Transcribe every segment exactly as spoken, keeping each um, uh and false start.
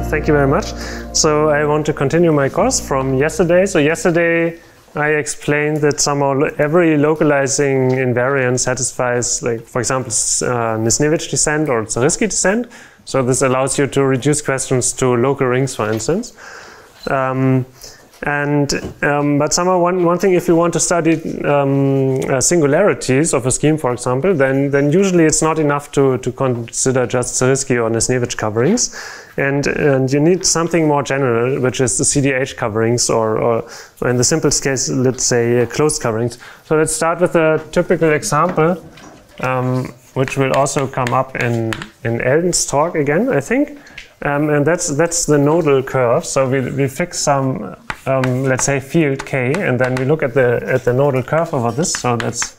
Yeah, thank you very much. So I want to continue my course from yesterday. So yesterday I explained that somehow every localizing invariant satisfies, like for example, uh, Nisnevich descent or Zariski descent. So this allows you to reduce questions to local rings, for instance. Um, and um, but somehow one one thing, if you want to study um, uh, singularities of a scheme, for example, then then usually it's not enough to to consider just Zariski or Nisnevich coverings, and and you need something more general, which is the C D H coverings, or, or in the simplest case, let's say uh, closed coverings. So let's start with a typical example, um, which will also come up in in Eldon's talk again, I think. Um, and that's that's the nodal curve. So we we fix some um, let's say field K, and then we look at the at the nodal curve over this. So that's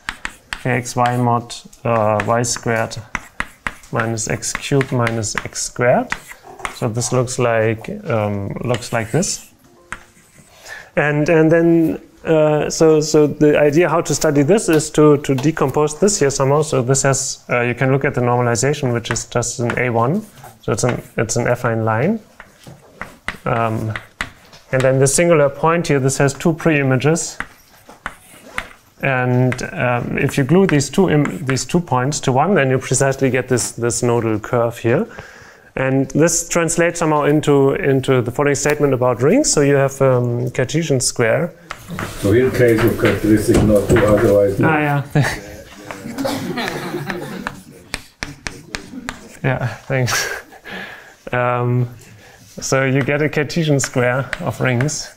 K X Y mod uh, Y squared minus X cubed minus X squared. So this looks like um, looks like this. And and then uh, so so the idea how to study this is to to decompose this here somehow. So this has uh, you can look at the normalization, which is just an A one. So it's an, it's an affine line. Um, and then the singular point here, this has two pre-images. And um, if you glue these two, im these two points to one, then you precisely get this, this nodal curve here. And this translates somehow into, into the following statement about rings. So you have um, Cartesian square. So here case of characteristic not two, otherwise not. Ah, yeah. Yeah, thanks. Um, so you get a Cartesian square of rings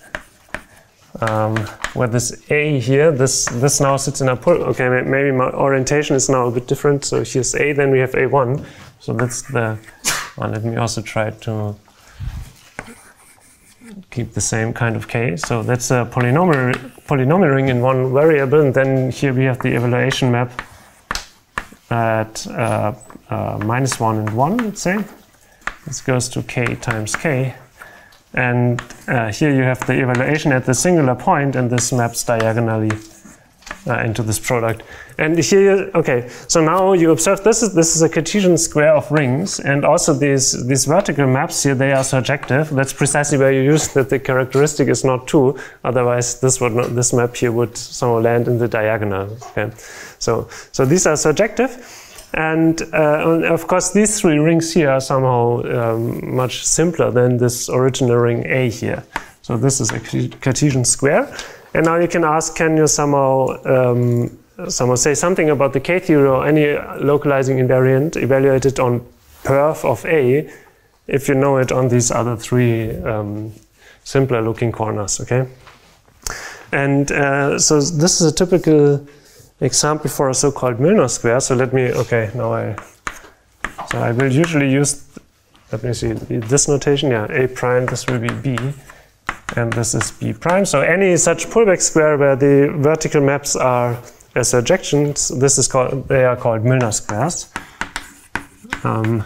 um, where this A here, this this now sits in a pull. Okay, maybe my orientation is now a bit different. So here's A, then we have A one. So that's the one. Let me also try to keep the same kind of K. So that's a polynomial polynomial ring in one variable, and then here we have the evaluation map at uh, uh, minus one and one, let's say. This goes to K times K. And uh, here you have the evaluation at the singular point, and this maps diagonally uh, into this product. And here, okay, so now you observe this is this is a Cartesian square of rings, and also these these vertical maps here, they are surjective. That's precisely where you use that the characteristic is not two. Otherwise, this would not, this map here would somehow land in the diagonal. Okay, so so these are surjective. And uh, of course, these three rings here are somehow um, much simpler than this original ring A here. So this is a Cartesian square. And now you can ask, can you somehow um, somehow say something about the K-theory or any localizing invariant evaluated on perf of A if you know it on these other three um, simpler looking corners, okay? And uh, so this is a typical example for a so-called Milnor square. So let me, okay, now I, so I will usually use, let me see, this notation, yeah, A prime, this will be B, and this is B prime. So any such pullback square where the vertical maps are as surjections, this is called, they are called Milnor squares. Um,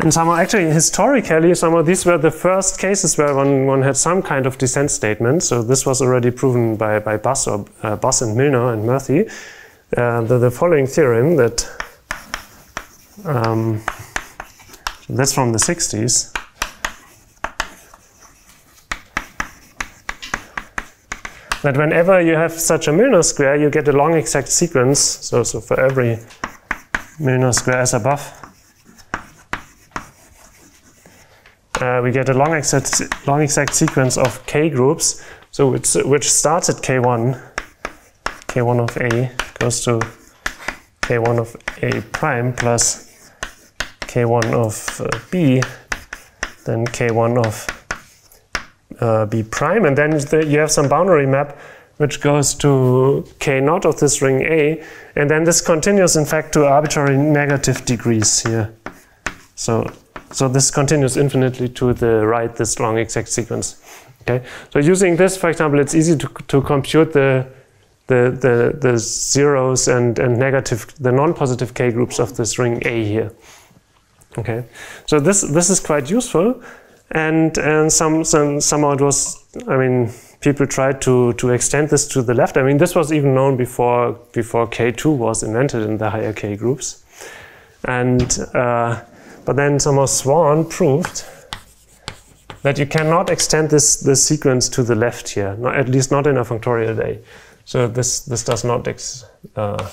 And somehow, actually, historically, somehow these were the first cases where one, one had some kind of descent statement. So this was already proven by, by Bass, or, uh, Bass and Milnor and Murthy. Uh, the, the following theorem that, um, that's from the sixties. That whenever you have such a Milnor square, you get a long exact sequence. So, so for every Milnor square as above, Uh, we get a long exact, long exact sequence of K groups, so it's, which starts at K one, K one of A goes to K one of A prime plus K one of uh, B, then K one of uh, B prime, and then the, you have some boundary map which goes to K zero of this ring A, and then this continues in fact to arbitrary negative degrees here. So. So this continues infinitely to the right, this long exact sequence. Okay. So using this, for example, it's easy to, to compute the, the, the, the zeros and, and negative, the non-positive K groups of this ring A here. Okay. So this, this is quite useful. And, and some, some, somehow it was, I mean, people tried to, to extend this to the left. I mean, this was even known before, before K two was invented in the higher K groups. And, uh, But then Thomas Swan proved that you cannot extend this, this sequence to the left here, not, at least not in a factorial day. So this, this does not ex, uh,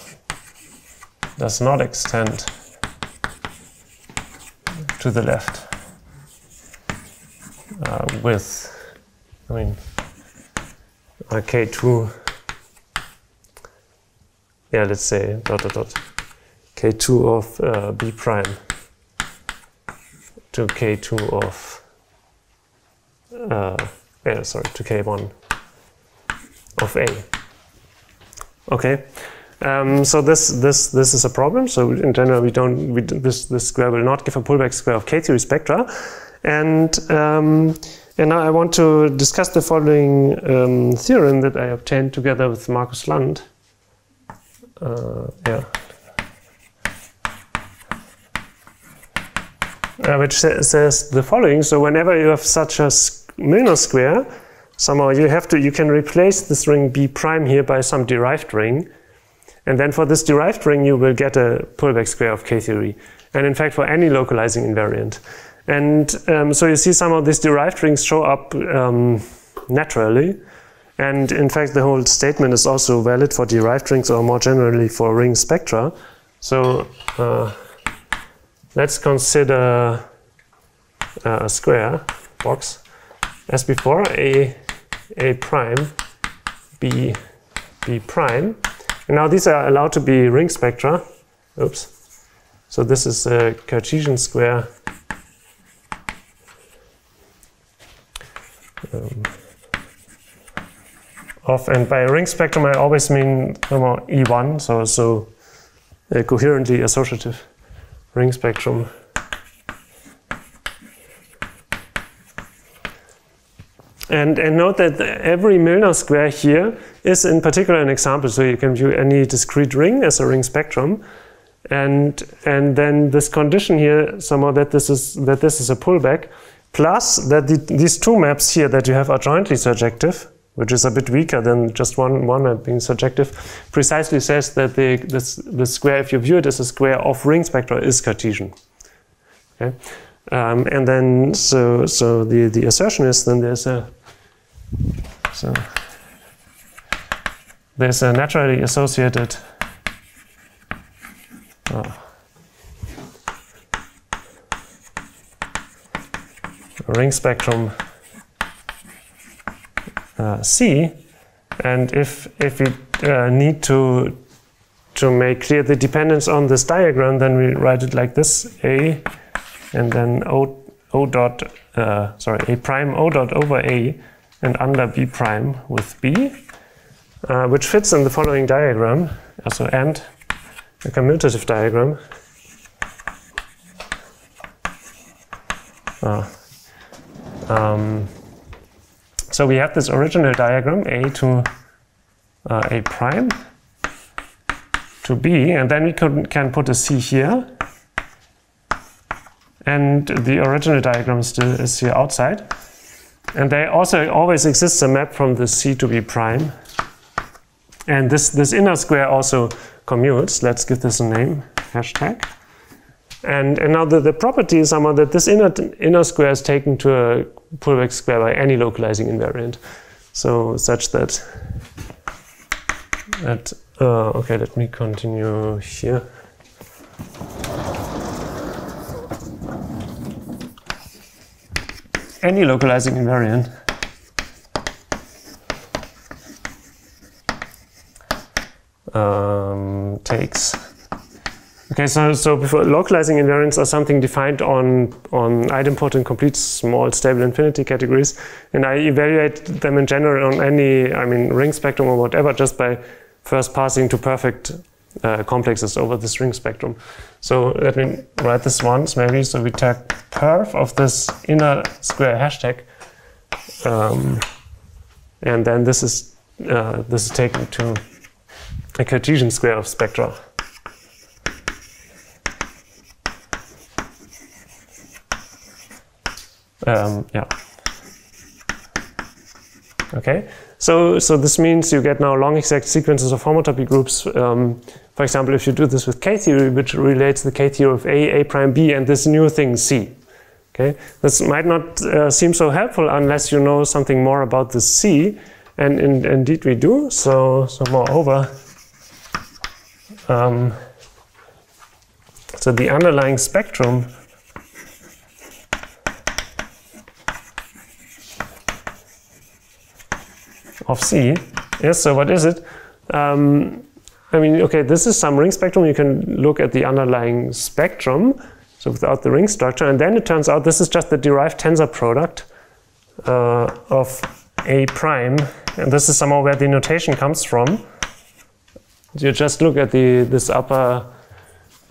does not extend to the left uh, with, I mean, uh, K two, yeah, let's say dot dot dot K two of uh, B prime to K two of Uh, yeah, sorry, to K one of A. Okay, um, so this this this is a problem. So in general, we don't we, this this square will not give a pullback square of K-theory spectra, and um, and now I want to discuss the following um, theorem that I obtained together with Marcus Lund. Uh, yeah. Uh, which sa says the following. So whenever you have such a Milnor square, somehow you have to, you can replace this ring B prime here by some derived ring, and then for this derived ring you will get a pullback square of K-theory, and in fact for any localizing invariant. And um, so you see some of these derived rings show up um, naturally, and in fact the whole statement is also valid for derived rings or more generally for ring spectra. So uh, let's consider a square box. As before, a a prime, b b prime, and now these are allowed to be ring spectra. Oops. So this is a Cartesian square. Um, of and by ring spectrum, I always mean E one, so so uh, coherently associative ring spectrum. And, and note that every Milnor square here is in particular an example, so you can view any discrete ring as a ring spectrum. And, and then this condition here, somehow that this is, that this is a pullback, plus that the, these two maps here that you have are jointly surjective, which is a bit weaker than just one, one map being surjective, precisely says that the, this, the square, if you view it as a square of ring spectra, is Cartesian. Okay? Um, and then, so, so the, the assertion is then there's a, so there's a naturally associated oh, ring spectrum uh, C, and if if we uh, need to to make clear the dependence on this diagram, then we write it like this: A and then O, o dot uh, sorry A prime O dot over A and under B prime with B, uh, which fits in the following diagram, also and a commutative diagram. Uh, um, so we have this original diagram A to uh, A prime to B, and then we could, can put a C here, and the original diagram still is here outside. And there also always exists a map from the C to B prime. And this, this inner square also commutes. Let's give this a name, hashtag. And, and now the, the property is somehow that this inner, inner square is taken to a pullback square by any localizing invariant. So such that, that uh, okay, let me continue here. Any localizing invariant um, takes. Okay, so so before, localizing invariants are something defined on on idempotent complete small stable infinity categories, and I evaluate them in general on any, I mean, ring spectrum or whatever, just by first passing to perfect uh, complexes over this ring spectrum. So let me write this once maybe. So we tag perf of this inner square hashtag, um, and then this is uh, this is taken to a Cartesian square of spectra. Um, yeah. Okay. So, so this means you get now long exact sequences of homotopy groups. Um, for example, if you do this with K-theory, which relates the K-theory of A, A prime B, and this new thing C. Okay, this might not uh, seem so helpful unless you know something more about the C, and in, indeed we do. So, so moreover, um, so the underlying spectrum of C is, so what is it? Um, I mean, okay, this is some ring spectrum. You can look at the underlying spectrum. So without the ring structure, and then it turns out this is just the derived tensor product uh, of A prime, and this is somehow where the notation comes from. You just look at the this upper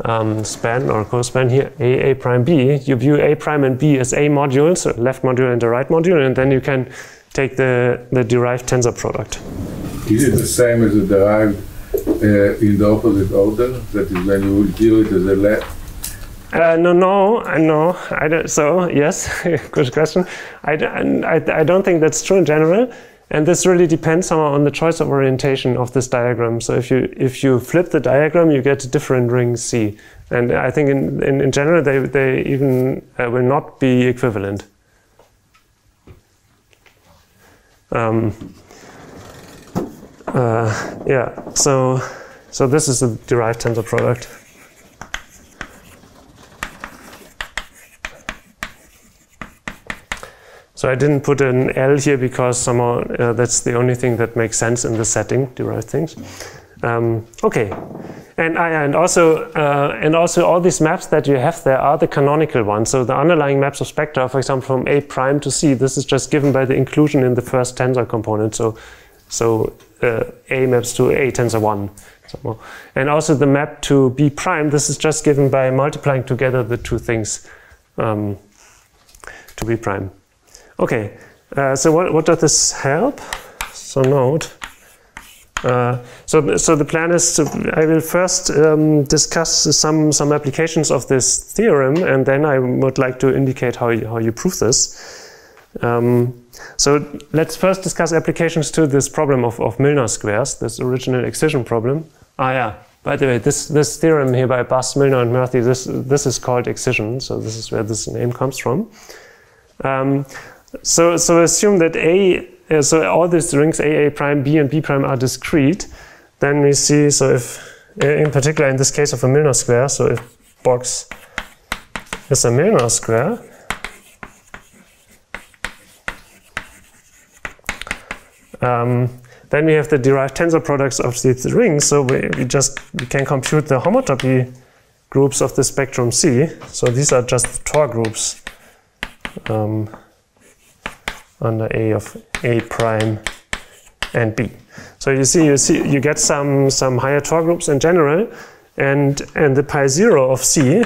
um, span or co-span here, A A prime B. You view A prime and B as A modules, so left module and the right module, and then you can take the the derived tensor product. Is it the same as the derived uh, in the opposite order? That is when you view it as the left. Uh, no, no, no. I don't, so yes, good question. I, I, I don't think that's true in general, and this really depends somehow on the choice of orientation of this diagram. So if you if you flip the diagram, you get a different ring C, and I think in in, in general they they even uh, will not be equivalent. Um, uh, yeah. So so this is the derived tensor product. So I didn't put an L here because somehow uh, that's the only thing that makes sense in this setting, derived things. Um, okay, and uh, and also uh, and also all these maps that you have there are the canonical ones. So the underlying maps of spectra, for example, from A prime to C, this is just given by the inclusion in the first tensor component. So so uh, A maps to A tensor one, somehow. And also the map to B prime. This is just given by multiplying together the two things um, to B prime. Okay, uh, so what, what does this help? So note, uh, so so the plan is to, I will first um, discuss some some applications of this theorem, and then I would like to indicate how you, how you prove this. Um, so let's first discuss applications to this problem of of Milnor squares, this original excision problem. Ah yeah, by the way, this this theorem here by Bass, Milnor, and Murthy, this this is called excision. So this is where this name comes from. Um, So, so assume that A, uh, so all these rings A, A prime, B, and B prime are discrete. Then we see, so if, in particular in this case of a Milnor square, so if box is a Milnor square, um, then we have the derived tensor products of these rings. So we, we just we can compute the homotopy groups of the spectrum C. So these are just Tor groups. Um, under A of A prime and B. So you see, you see, you get some some higher Tor groups in general, and and the pi zero of C.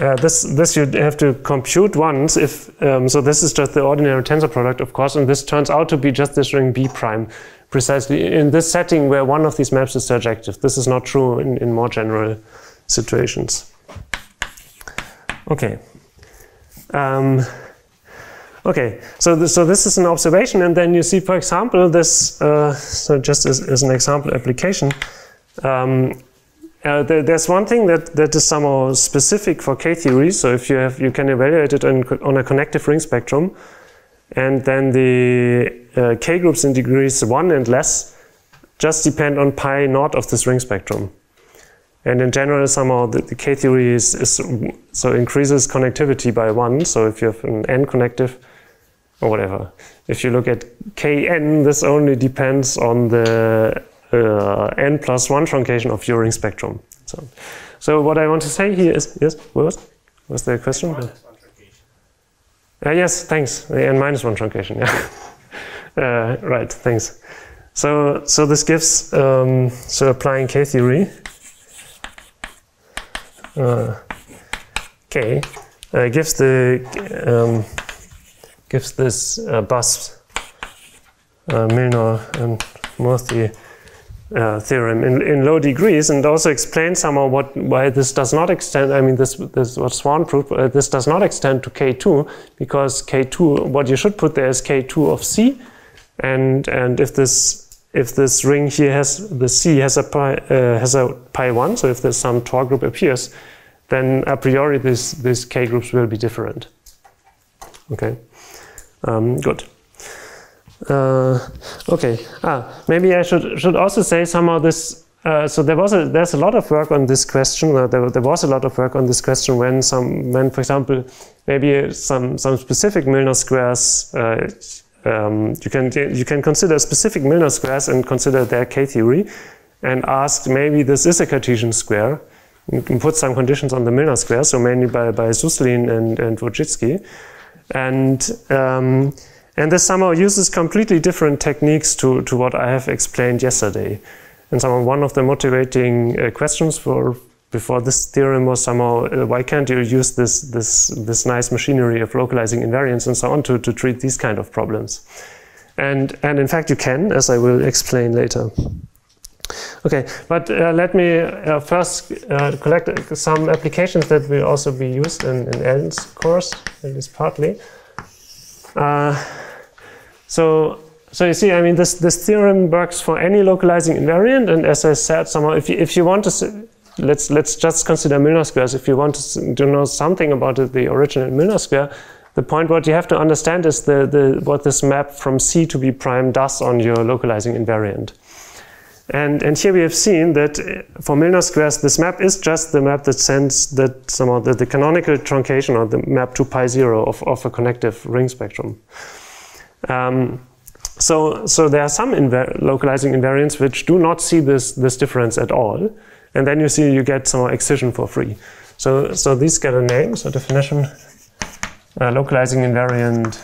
Uh, this this you have to compute once. If um, so, this is just the ordinary tensor product, of course, and this turns out to be just this ring B prime, precisely in this setting where one of these maps is surjective. This is not true in in more general situations. Okay. Um, Okay, so th so this is an observation, and then you see, for example, this. Uh, so just as, as an example application, um, uh, there, there's one thing that that is somehow specific for K-theory. So if you have, you can evaluate it on, on a connective ring spectrum, and then the uh, K groups in degrees one and less just depend on pi naught of this ring spectrum. And in general, somehow the, the K-theory is, is so increases connectivity by one. So if you have an n connective. Or whatever. If you look at K N, this only depends on the uh, n plus one truncation of your ring spectrum. So, so what I want to say here is yes. What was what was the question? N minus one truncation. Uh, yes, thanks. The n minus one truncation. Yeah. uh, right. Thanks. So, so this gives um, so applying K-theory. Uh, K uh, gives the. Um, gives this uh, Bass, uh, Milnor, and Murthy uh, theorem in, in low degrees, and also explains somehow what why this does not extend. I mean, this this what Swan proved. Uh, this does not extend to K two because K two. What you should put there is K two of C, and and if this if this ring here has the C has a pi uh, has a pi one, so if there's some tor group appears, then a priori this these K groups will be different. Okay, um, good. Uh, okay, ah, maybe I should should also say somehow this. Uh, so there was a, there's a lot of work on this question. Uh, there, there was a lot of work on this question when some when, for example, maybe some some specific Milnor squares. Uh, um, you can you can consider specific Milnor squares and consider their K-theory, and ask maybe this is a Cartesian square. You can put some conditions on the Milnor square, so mainly by by Suslin and and Wojcicki, and um, and this somehow uses completely different techniques to to what I have explained yesterday. And somehow one of the motivating uh, questions for before this theorem was somehow uh, why can't you use this this this nice machinery of localizing invariants and so on to to treat these kind of problems, and and in fact you can, as I will explain later. Okay, but uh, let me uh, first uh, collect some applications that will also be used in, in Ellen's course, at least partly. Uh, so. So you see, I mean, this this theorem works for any localizing invariant, and as I said, somehow, if you, if you want to, let's let's just consider Milnor squares. If you want to, to know something about it, the original Milnor square, the point what you have to understand is the the what this map from C to B prime does on your localizing invariant. And and here we have seen that for Milnor squares, this map is just the map that sends that somehow the, the canonical truncation or the map to pi zero of of a connective ring spectrum. Um, So, so there are some invar localizing invariants which do not see this this difference at all, and then you see you get some excision for free. So, so these get a name, so definition, uh, localizing invariant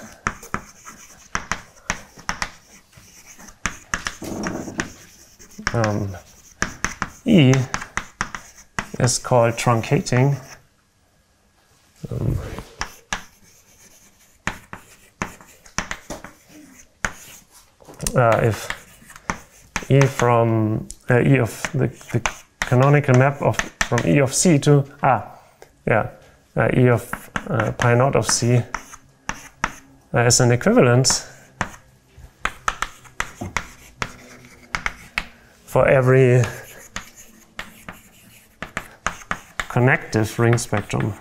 um, E is called truncating. Um, Uh, if E from uh, E of the, the canonical map of from E of C to ah yeah uh, E of uh, pi naught of C uh, is an equivalence for every connective ring spectrum.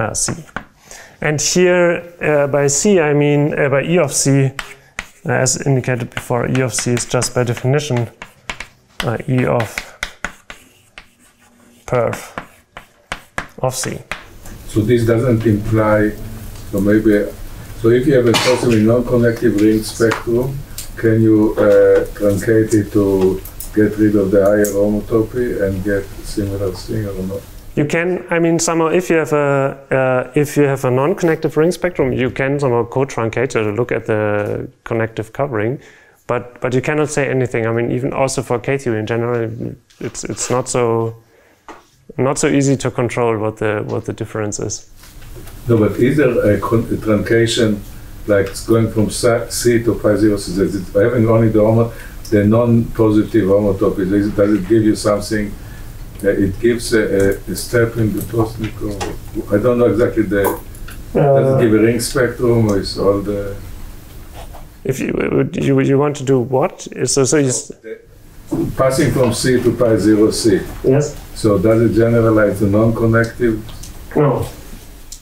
Uh, C. And here uh, by C I mean uh, by E of C, uh, as indicated before, E of C is just by definition uh, E of perf of C. So this doesn't imply, so maybe, so if you have a possibly non-connective ring spectrum, can you uh, truncate it to get rid of the higher homotopy and get similar thing or not? You can, I mean, somehow if you have a uh, if you have a non-connective ring spectrum, you can somehow co-truncate to look at the connective covering, but but you cannot say anything. I mean, even also for K-theory in general, it's it's not so not so easy to control what the what the difference is. No, but is there a, a truncation like going from C to pi zero? So is it having only the homo, the non-positive homotopy? Does it give you something? Uh, it gives a, a, a step in the topological. I don't know exactly the. Uh, does it give a ring spectrum with all the? If you you you want to do what? So so you passing from C to pi zero C. Yes. So does it generalize the non-connective? No.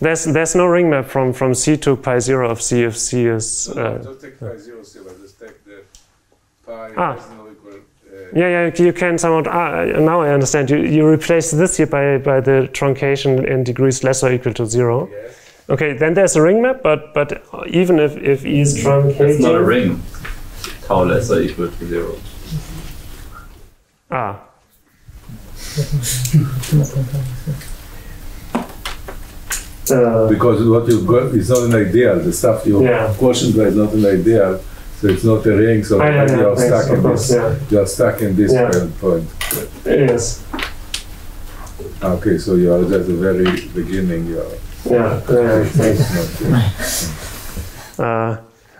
There's there's no ring map from from C to pi zero of C if C is. Uh, no, just take pi zero C, but just take the pi. Ah. Yeah, yeah, you can somewhat, ah, now I understand, you, you replace this here by, by the truncation in degrees less or equal to zero. Yes. Okay, then there's a ring map, but but even if, if E is truncated... It's not a ring, tau less or equal to zero. Ah. uh, because what you've got is not an ideal, the stuff you yeah. quotient by is not an ideal. So it's not a ring, so ah, yeah, yeah, you, are stuck in this, yeah. you are stuck in this yeah. point. Yes. Okay, so you are at the very beginning. You are yeah. Uh,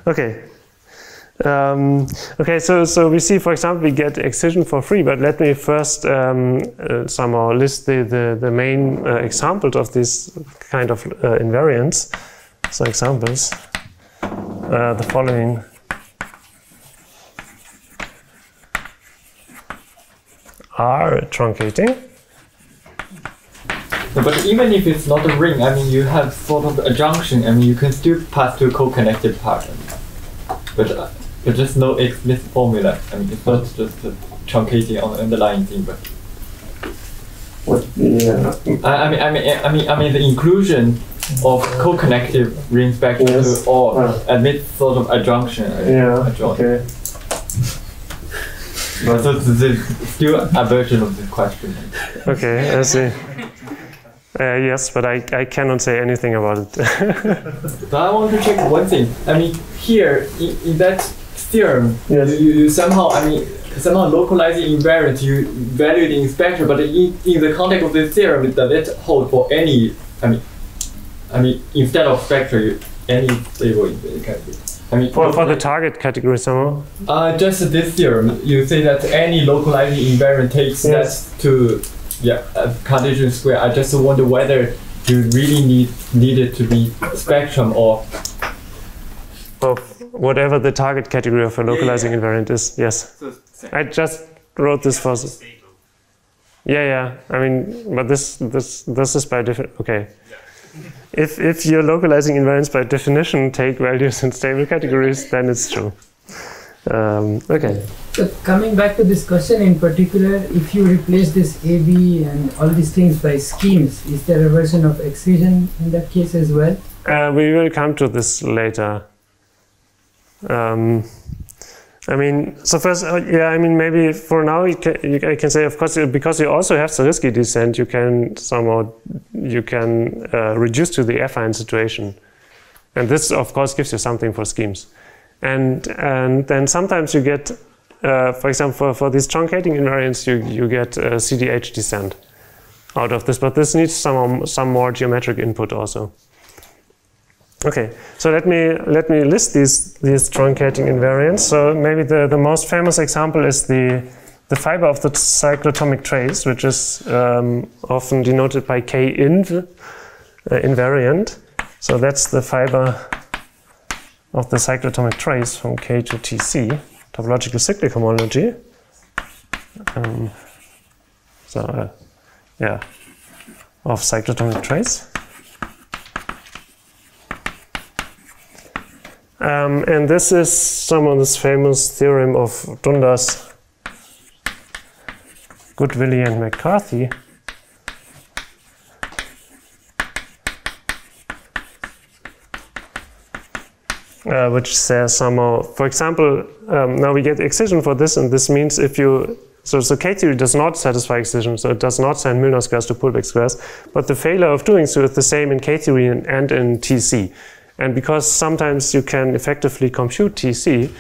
okay. Um, okay, so, so we see, for example, we get excision for free, but let me first um, uh, somehow list the, the, the main uh, examples of this kind of uh, invariants. So examples, uh, the following. Are truncating. No, but even if it's not a ring, I mean, you have sort of a junction. I mean, you can still pass to a co-connected part. But uh, there's just no explicit formula. I mean, it's not just a truncating on the underlying thing. But what? Yeah. I, I mean, I mean, I mean, I mean, the inclusion of co-connective rings back yes. to all uh. admits sort of a junction. I mean, yeah. A junction. Okay. But so it's still a version of this question. Okay, I see. Uh, yes, but I, I cannot say anything about it. But I want to check one thing. I mean, here, in, in that theorem, yes. you, you somehow, I mean, somehow localizing invariant, you value the inspector, but in, in the context of this theorem, does it hold for any, I mean, I mean, instead of spectra, you, any stable invariant? I mean, for, for the target category somehow? Uh, just this theorem, you say that any localizing invariant takes yes. that to yeah, uh, Cartesian square. I just wonder whether you really need, need it to be spectrum or... Of whatever the target category of a localizing yeah, yeah. invariant is, yes. So, I just wrote this for... Yeah, yeah, I mean, but this, this, this is by different... Okay. Yeah. If, if you're localizing invariants by definition take values in stable categories, then it's true. Um, okay. So coming back to this question in particular, if you replace this A B and all these things by schemes, is there a version of excision in that case as well? Uh, we will come to this later. Um, I mean, so first, uh, yeah, I mean, maybe for now, you can, you, I can say, of course, you, because you also have Zariski descent, you can somehow, you can uh, reduce to the affine situation. And this, of course, gives you something for schemes. And and then sometimes you get, uh, for example, for, for these truncating invariants, you, you get uh, C D H descent out of this. But this needs some, some more geometric input also. Okay, so let me let me list these these truncating invariants. So maybe the, the most famous example is the the fiber of the cyclotomic trace, which is um, often denoted by K inv uh, invariant. So that's the fiber of the cyclotomic trace from K to T C, topological cyclic homology. Um, so uh, yeah, of cyclotomic trace. Um, and this is some of this famous theorem of Dundas, Goodwillie, and McCarthy. Uh, which says somehow, for example, um, now we get excision for this, and this means if you, so, so K-theory does not satisfy excision, so it does not send Milnor squares to pullback squares, but the failure of doing so is the same in K-theory and, and in T C. And because sometimes you can effectively compute T C,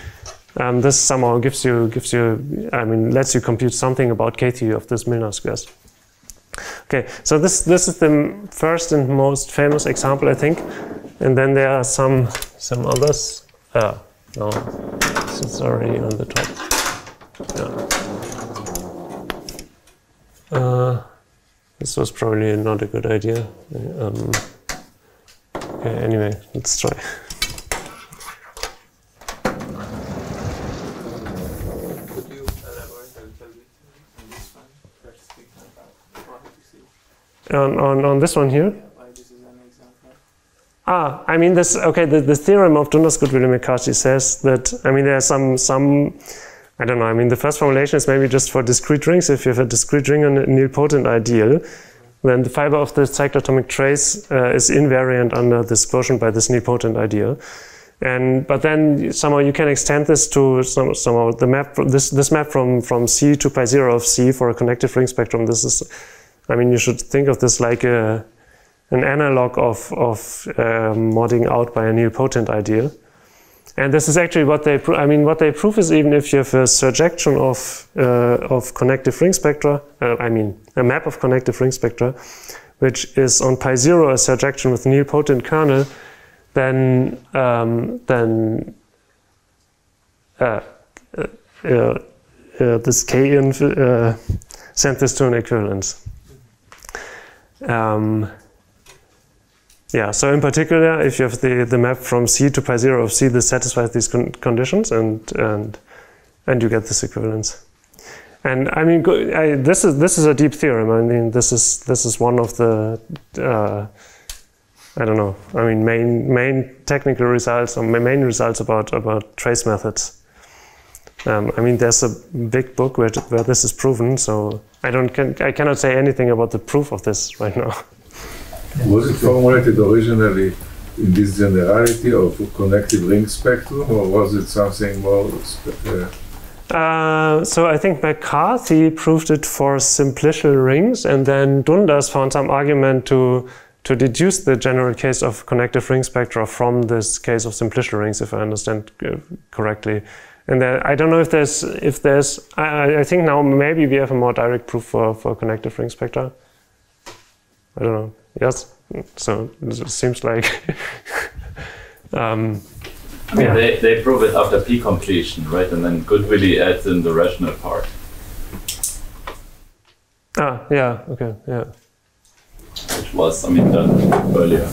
um, this somehow gives you, gives you, I mean, lets you compute something about K-theory of this Milnor squares. Okay, so this this is the first and most famous example, I think, and then there are some some others. Ah, no, it's already on the top. Yeah. Uh, this was probably not a good idea. Um, Okay, anyway, let's try. Could you elaborate a little bit on this one? On, on, on this one here? Yeah, why this is an example. Ah, I mean, this, okay, the, the theorem of Dundas, Goodwillie, and McCarthy says that, I mean, there are some, some, I don't know, I mean, the first formulation is maybe just for discrete rings. If you have a discrete ring on a nilpotent ideal, then the fiber of the cyclotomic trace uh, is invariant under this quotient by this nilpotent ideal, and but then somehow you can extend this to some, somehow the map this this map from from C to pi zero of C for a connective ring spectrum. This is, I mean, you should think of this like a an analog of of uh, modding out by a nilpotent ideal, and this is actually what they pro I mean what they prove is even if you have a surjection of uh, of connective ring spectra, uh, I mean. a map of connective ring spectra, which is on pi zero a surjection with nilpotent kernel, then um, then uh, uh, uh, uh, this K inv uh, sent this to an equivalence. Um, yeah, so in particular, if you have the, the map from C to pi zero of C, this satisfies these con conditions, and and and you get this equivalence. And I mean, go, I, this is this is a deep theorem. I mean, this is this is one of the uh, I don't know. I mean, main main technical results or main results about about trace methods. Um, I mean, there's a big book where where this is proven. So I don't can, I cannot say anything about the proof of this right now. Was it formulated originally in this generality of connective ring spectrum, or was it something more? Uh, Uh, so I think McCarthy proved it for simplicial rings, and then Dundas found some argument to to deduce the general case of connective ring spectra from this case of simplicial rings, if I understand correctly. And then I don't know if there's if there's I, I think now maybe we have a more direct proof for for connective ring spectra. I don't know. Yes. So it seems like. um, I mean, yeah. they, they prove it after P completion, right? And then Goodwillie adds in the rational part. Ah, yeah, okay, yeah. Which was, I mean, done earlier.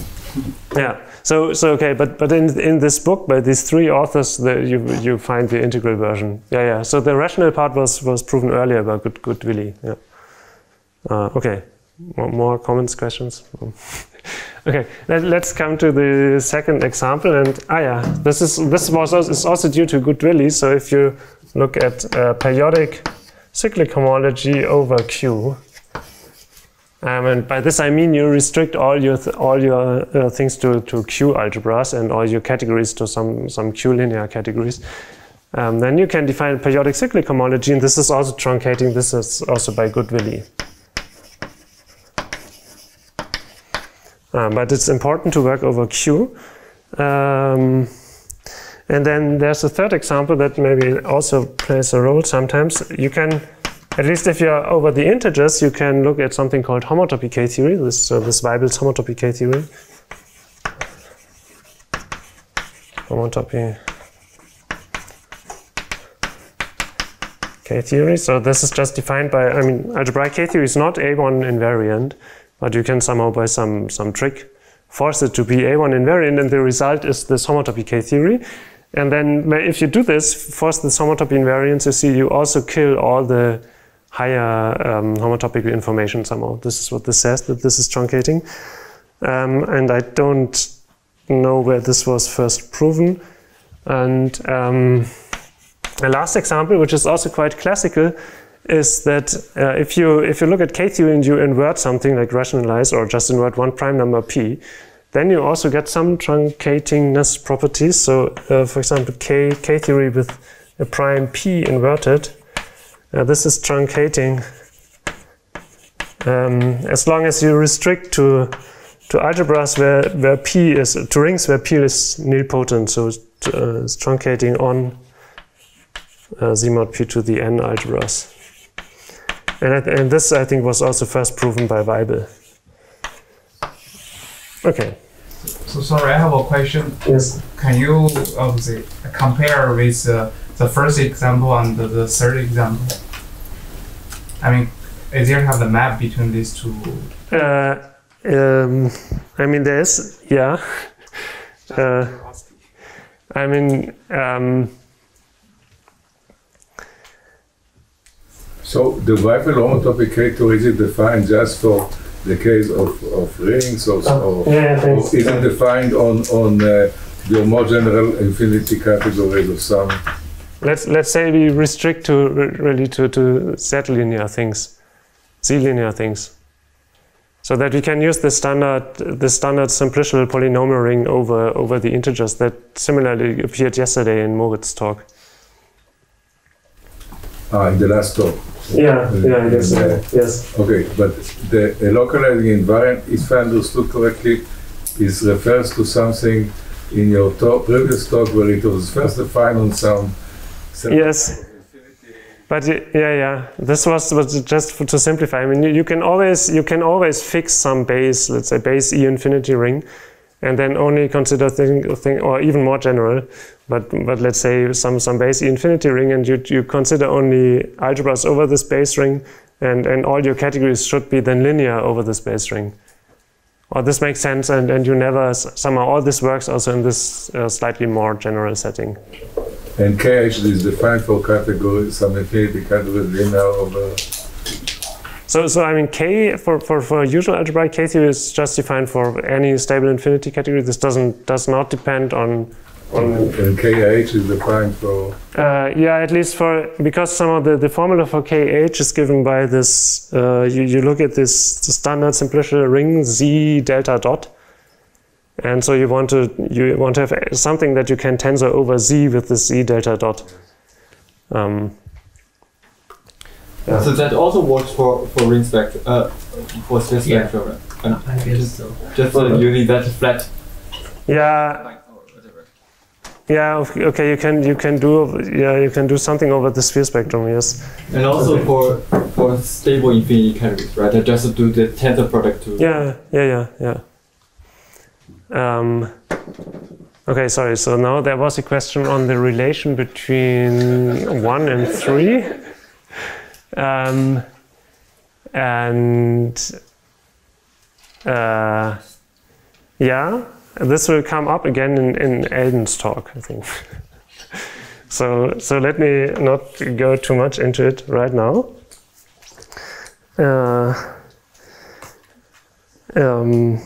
Yeah, so, so okay, but, but in, in this book, by these three authors, the, you, you find the integral version. Yeah, yeah, so the rational part was, was proven earlier by Good, Goodwillie, yeah. Uh, okay, more, more comments, questions? Okay, let, let's come to the second example, and ah yeah, this is this was also, is also due to Goodwillie. So if you look at uh, periodic cyclic homology over Q, um, and by this I mean you restrict all your th all your uh, things to to Q algebras and all your categories to some some Q linear categories, um, then you can define periodic cyclic homology, and this is also truncating. This is also by Goodwillie. Um, but it's important to work over Q. Um, and then there's a third example that maybe also plays a role sometimes. You can, at least if you're over the integers, you can look at something called homotopy K-theory, this, uh, this Weibel's homotopy K-theory. Homotopy K-theory. So this is just defined by, I mean, algebraic K-theory is not E one invariant. But you can somehow, by some some trick, force it to be E one invariant, and the result is this homotopy K-theory. And then, if you do this, force this homotopy invariance, you see you also kill all the higher um, homotopic information somehow. This is what this says, that this is truncating. Um, and I don't know where this was first proven. And um, the last example, which is also quite classical, is that uh, if you if you look at K-theory and you invert something like rationalize or just invert one prime number P, then you also get some truncatingness properties. So uh, for example, K K-theory with a prime P inverted, uh, this is truncating um, as long as you restrict to to algebras where where P is to rings where P is nilpotent. So it's, uh, it's truncating on uh, Z mod P to the N algebras. And, and this, I think, was also first proven by Weibel. Okay. So, sorry, I have a question. Yes. Can you uh, compare with uh, the first example and the, the third example? I mean, is there have the map between these two? Uh, um, I mean, there is, yeah. Uh, I mean, um, so the Weibel homotopy K-theory, is it defined just for the case of, of rings, or, oh, or, yeah, or is it defined on on uh, the more general infinity categories of some? Let's let's say we restrict to really to to Z linear things, Z linear things, so that we can use the standard the standard simplicial polynomial ring over over the integers that similarly appeared yesterday in Moritz's talk. Ah, in the last talk. Yeah, uh, yeah, I guess so. Uh, yes. Okay, but the uh, localizing invariant, if I understood correctly, is refers to something in your talk, previous talk where it was first defined on some. Yes. But yeah, yeah. This was, was just for, to simplify. I mean, you, you can always you can always fix some base, let's say base E infinity ring, and then only consider thing, thing or even more general, but but let's say some some base E infinity ring, and you you consider only algebras over this base ring, and and all your categories should be then linear over this base ring. Or this makes sense, and and you never somehow all this works also in this uh, slightly more general setting. And K actually is defined for category some infinity category linear over. So, so I mean, K for, for, for usual algebraic K-theory is just defined for any stable infinity category. This doesn't does not depend on. on and K H is defined for. Uh, yeah, at least for because some of the the formula for K H is given by this. Uh, you you look at this standard simplicial ring Z delta dot, and so you want to you want to have something that you can tensor over Z with the Z delta dot. Um, Yeah. So that also works for for ring spectrum, uh, for Swiss yeah. spectrum. And I guess so. Just so that you need that flat. Yeah. Yeah. Okay. You can you can do yeah you can do something over the sphere spectrum. Yes. And also okay. for for stable infinity categories, right? I just do the tensor product to. Yeah. Yeah. Yeah. Yeah. Um, okay. Sorry. So now there was a question on the relation between one and three. Um, and uh, yeah, this will come up again in, in Elden's talk, I think. so, so let me not go too much into it right now. Uh, um,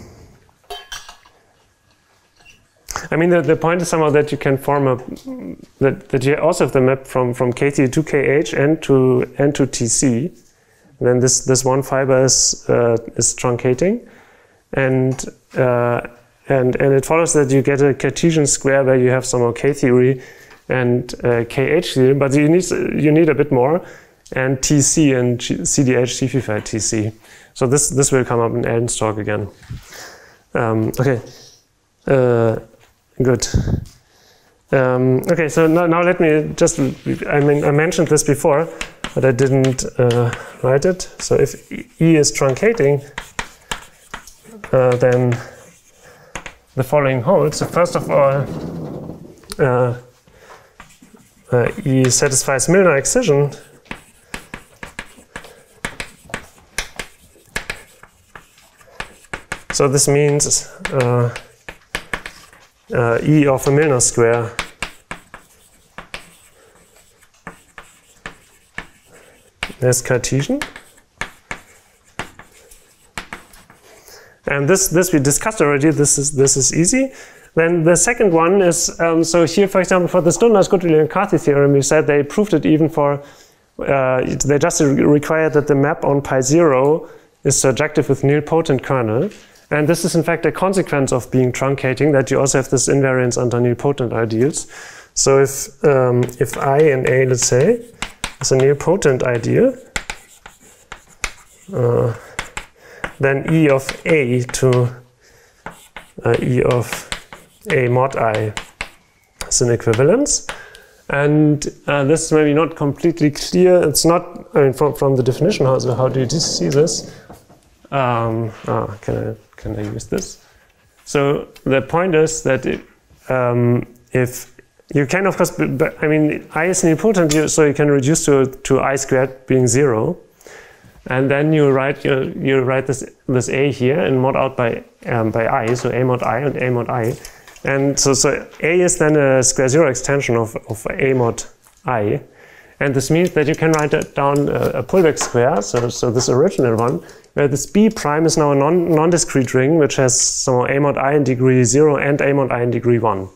I mean, the, the point is somehow that you can form a that that you also have the map from from K T to K H and to and to T C. And then this this one fiber is uh, is truncating, and uh, and and it follows that you get a Cartesian square where you have some K theory and uh, K H theory, but you need you need a bit more, and T C and C D H typified T C. So this this will come up in Elden's talk again. Um, okay. Uh, Good. Um, okay, so now, now let me just, I mean, I mentioned this before, but I didn't uh, write it. So if E is truncating, uh, then the following holds. So first of all, uh, uh, E satisfies Milnor excision. So this means uh, Uh, E of a Milnor square is Cartesian, and this this we discussed already. This is this is easy. Then the second one is um, so here, for example, for this Dundas, Goodwillie, and McCarthy theorem, we said they proved it even for uh, they just required that the map on pi zero is surjective with nilpotent kernel. And this is in fact a consequence of being truncating, that you also have this invariance under nilpotent ideals. So if um, if I and A, let's say, is a nilpotent ideal, uh, then E of A to uh, E of A mod I is an equivalence. And uh, this is maybe not completely clear. It's not, I mean, from, from the definition, how, so how do you see this? Um, oh, can I? Can I use this? So the point is that it, um, if you can, of course, but, I mean, I is nilpotent, so you can reduce to to I squared being zero, and then you write you, you write this this A here and mod out by um, by I, so A mod I and A mod I, and so so A is then a square zero extension of of A mod I, and this means that you can write down a, a pullback square, so so this original one. Where this B prime is now a non, non-discrete ring, which has some A mod I in degree zero and A mod I in degree one.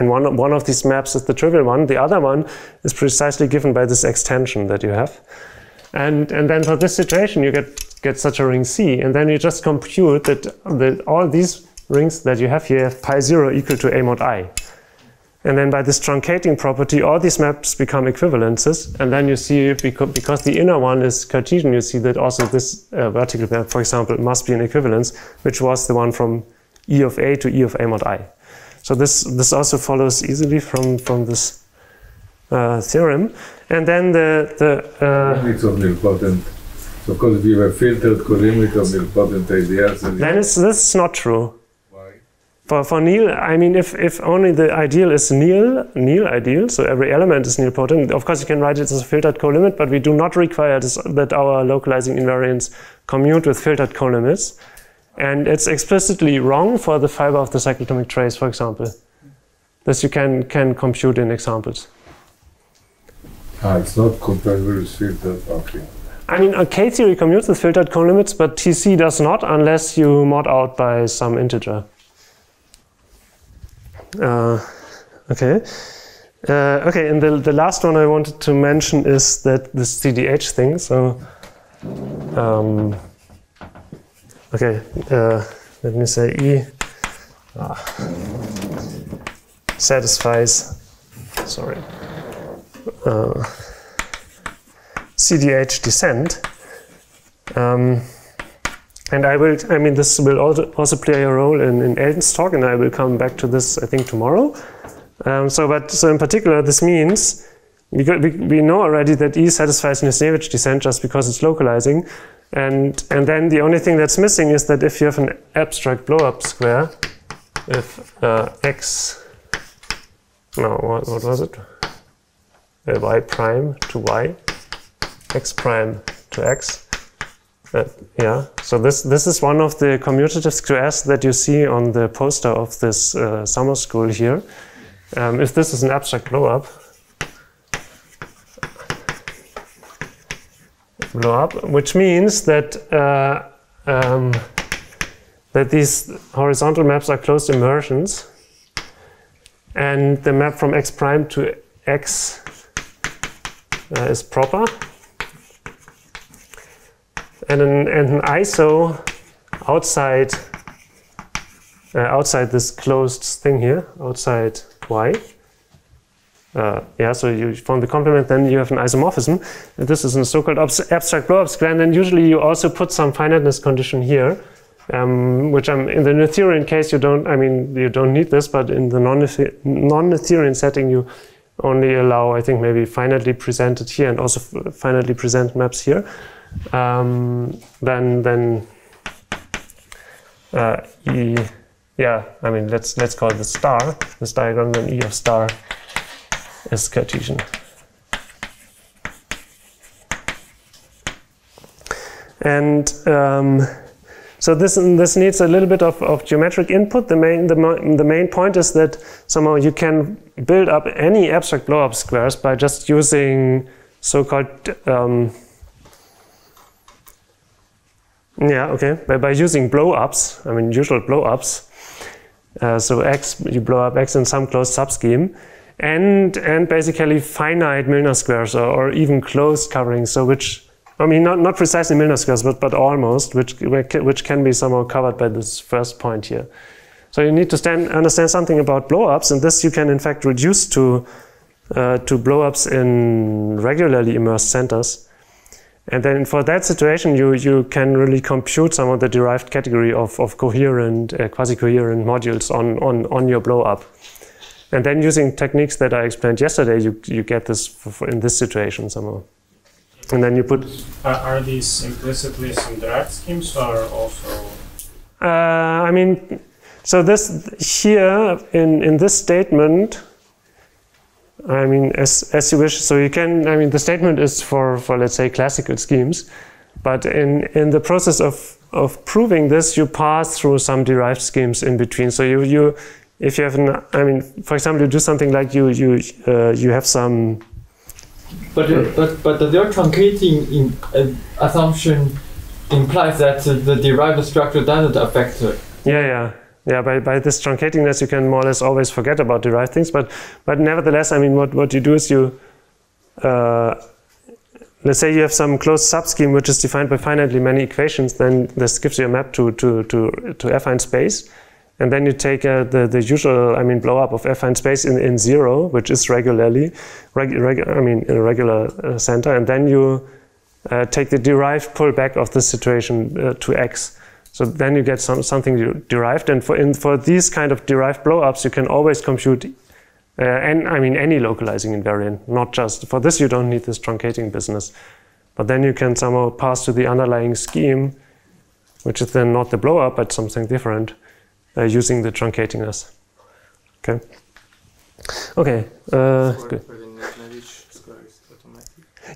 And one, one of these maps is the trivial one. The other one is precisely given by this extension that you have. And, and then for this situation, you get, get such a ring C. And then you just compute that, that all these rings that you have here have pi zero equal to A mod I. And then by this truncating property, all these maps become equivalences. And then you see, beca because the inner one is Cartesian, you see that also this uh, vertical map, for example, must be an equivalence, which was the one from E of A to E of A mod I. So this, this also follows easily from, from this uh, theorem. And then the... the uh, it's of nilpotent. So of course, if you have filtered collimate of nilpotent ideals... Then it's, this is not true. For, for nil, I mean, if, if only the ideal is nil, nil ideal, so every element is nilpotent, of course you can write it as a filtered colimit, but we do not require this, that our localizing invariants commute with filtered colimits. And it's explicitly wrong for the fiber of the cyclotomic trace, for example. This you can, can compute in examples. Ah, it's not compatible with filtered, okay. I mean, a K-theory commutes with filtered colimits, but T C does not unless you mod out by some integer. Uh, okay, uh, okay, and the, the last one I wanted to mention is that this C D H thing, so um, okay, uh, let me say E ah, satisfies, sorry, uh, C D H descent, um, and I will, I mean, this will also play a role in, in Elden's talk, and I will come back to this, I think, tomorrow. Um, so, but, so in particular, this means, we, got, we, we know already that E satisfies Nisnevich descent just because it's localizing, and, and then the only thing that's missing is that if you have an abstract blow-up square, if uh, X, no, what, what was it? Uh, Y prime to Y, X prime to X. Uh, yeah, so this, this is one of the commutative squares that you see on the poster of this uh, summer school here. Um, if this is an abstract blow-up, blow-up, which means that uh, um, that these horizontal maps are closed immersions, and the map from X prime to X uh, is proper. And an, and an I S O outside uh, outside this closed thing here, outside Y. Uh, yeah, so you form the complement, then you have an isomorphism. And this is a so-called abstract blow-up square, and then usually you also put some finiteness condition here, um, which I'm, in the Noetherian case you don't. I mean, you don't need this, but in the non-Noetherian setting you only allow, I think, maybe finitely presented here and also finitely presented maps here. Um, then, then, uh, E, yeah. I mean, let's let's call the star this diagram. Then E of star is Cartesian. And um, so this this needs a little bit of, of geometric input. The main the the main point is that somehow you can build up any abstract blow-up squares by just using so-called um, Yeah, okay, by, by using blow-ups, I mean usual blow-ups. Uh, so X, you blow up X in some closed subscheme, and and basically finite Milnor squares or, or even closed coverings, so which, I mean, not, not precisely Milnor squares, but, but almost, which, which can be somehow covered by this first point here. So you need to stand, understand something about blow-ups, and this you can in fact reduce to, uh, to blow-ups in regularly immersed centers. And then for that situation, you, you can really compute some of the derived category of, of coherent, uh, quasi-coherent modules on, on, on your blow-up. And then using techniques that I explained yesterday, you, you get this for, for in this situation somehow. And then you put... Are, are these implicitly some derived schemes or also... Uh, I mean, so this here, in, in this statement, I mean, as, as you wish, so you can, I mean, the statement is for, for let's say, classical schemes, but in, in the process of, of proving this, you pass through some derived schemes in between. So you, you if you have, an, I mean, for example, you do something like you, you, uh, you have some... But, uh, but, but their truncating in, uh, assumption implies that uh, the derived structure doesn't affect it. Yeah, yeah. Yeah, by, by this truncatingness, you can more or less always forget about derived things, but but nevertheless, I mean, what, what you do is you, uh, let's say you have some closed subscheme which is defined by finitely many equations, then this gives you a map to to to, to affine space, and then you take uh, the the usual, I mean, blow up of affine space in, in zero, which is regularly, reg, reg, I mean, in a regular uh, center, and then you uh, take the derived pullback of this situation uh, to X. So then you get some, something derived, and for, in, for these kind of derived blow-ups, you can always compute, uh, and I mean any localizing invariant, not just, for this you don't need this truncating business. But then you can somehow pass to the underlying scheme, which is then not the blow-up, but something different, uh, using the truncatingness. Okay. Okay. Uh, good.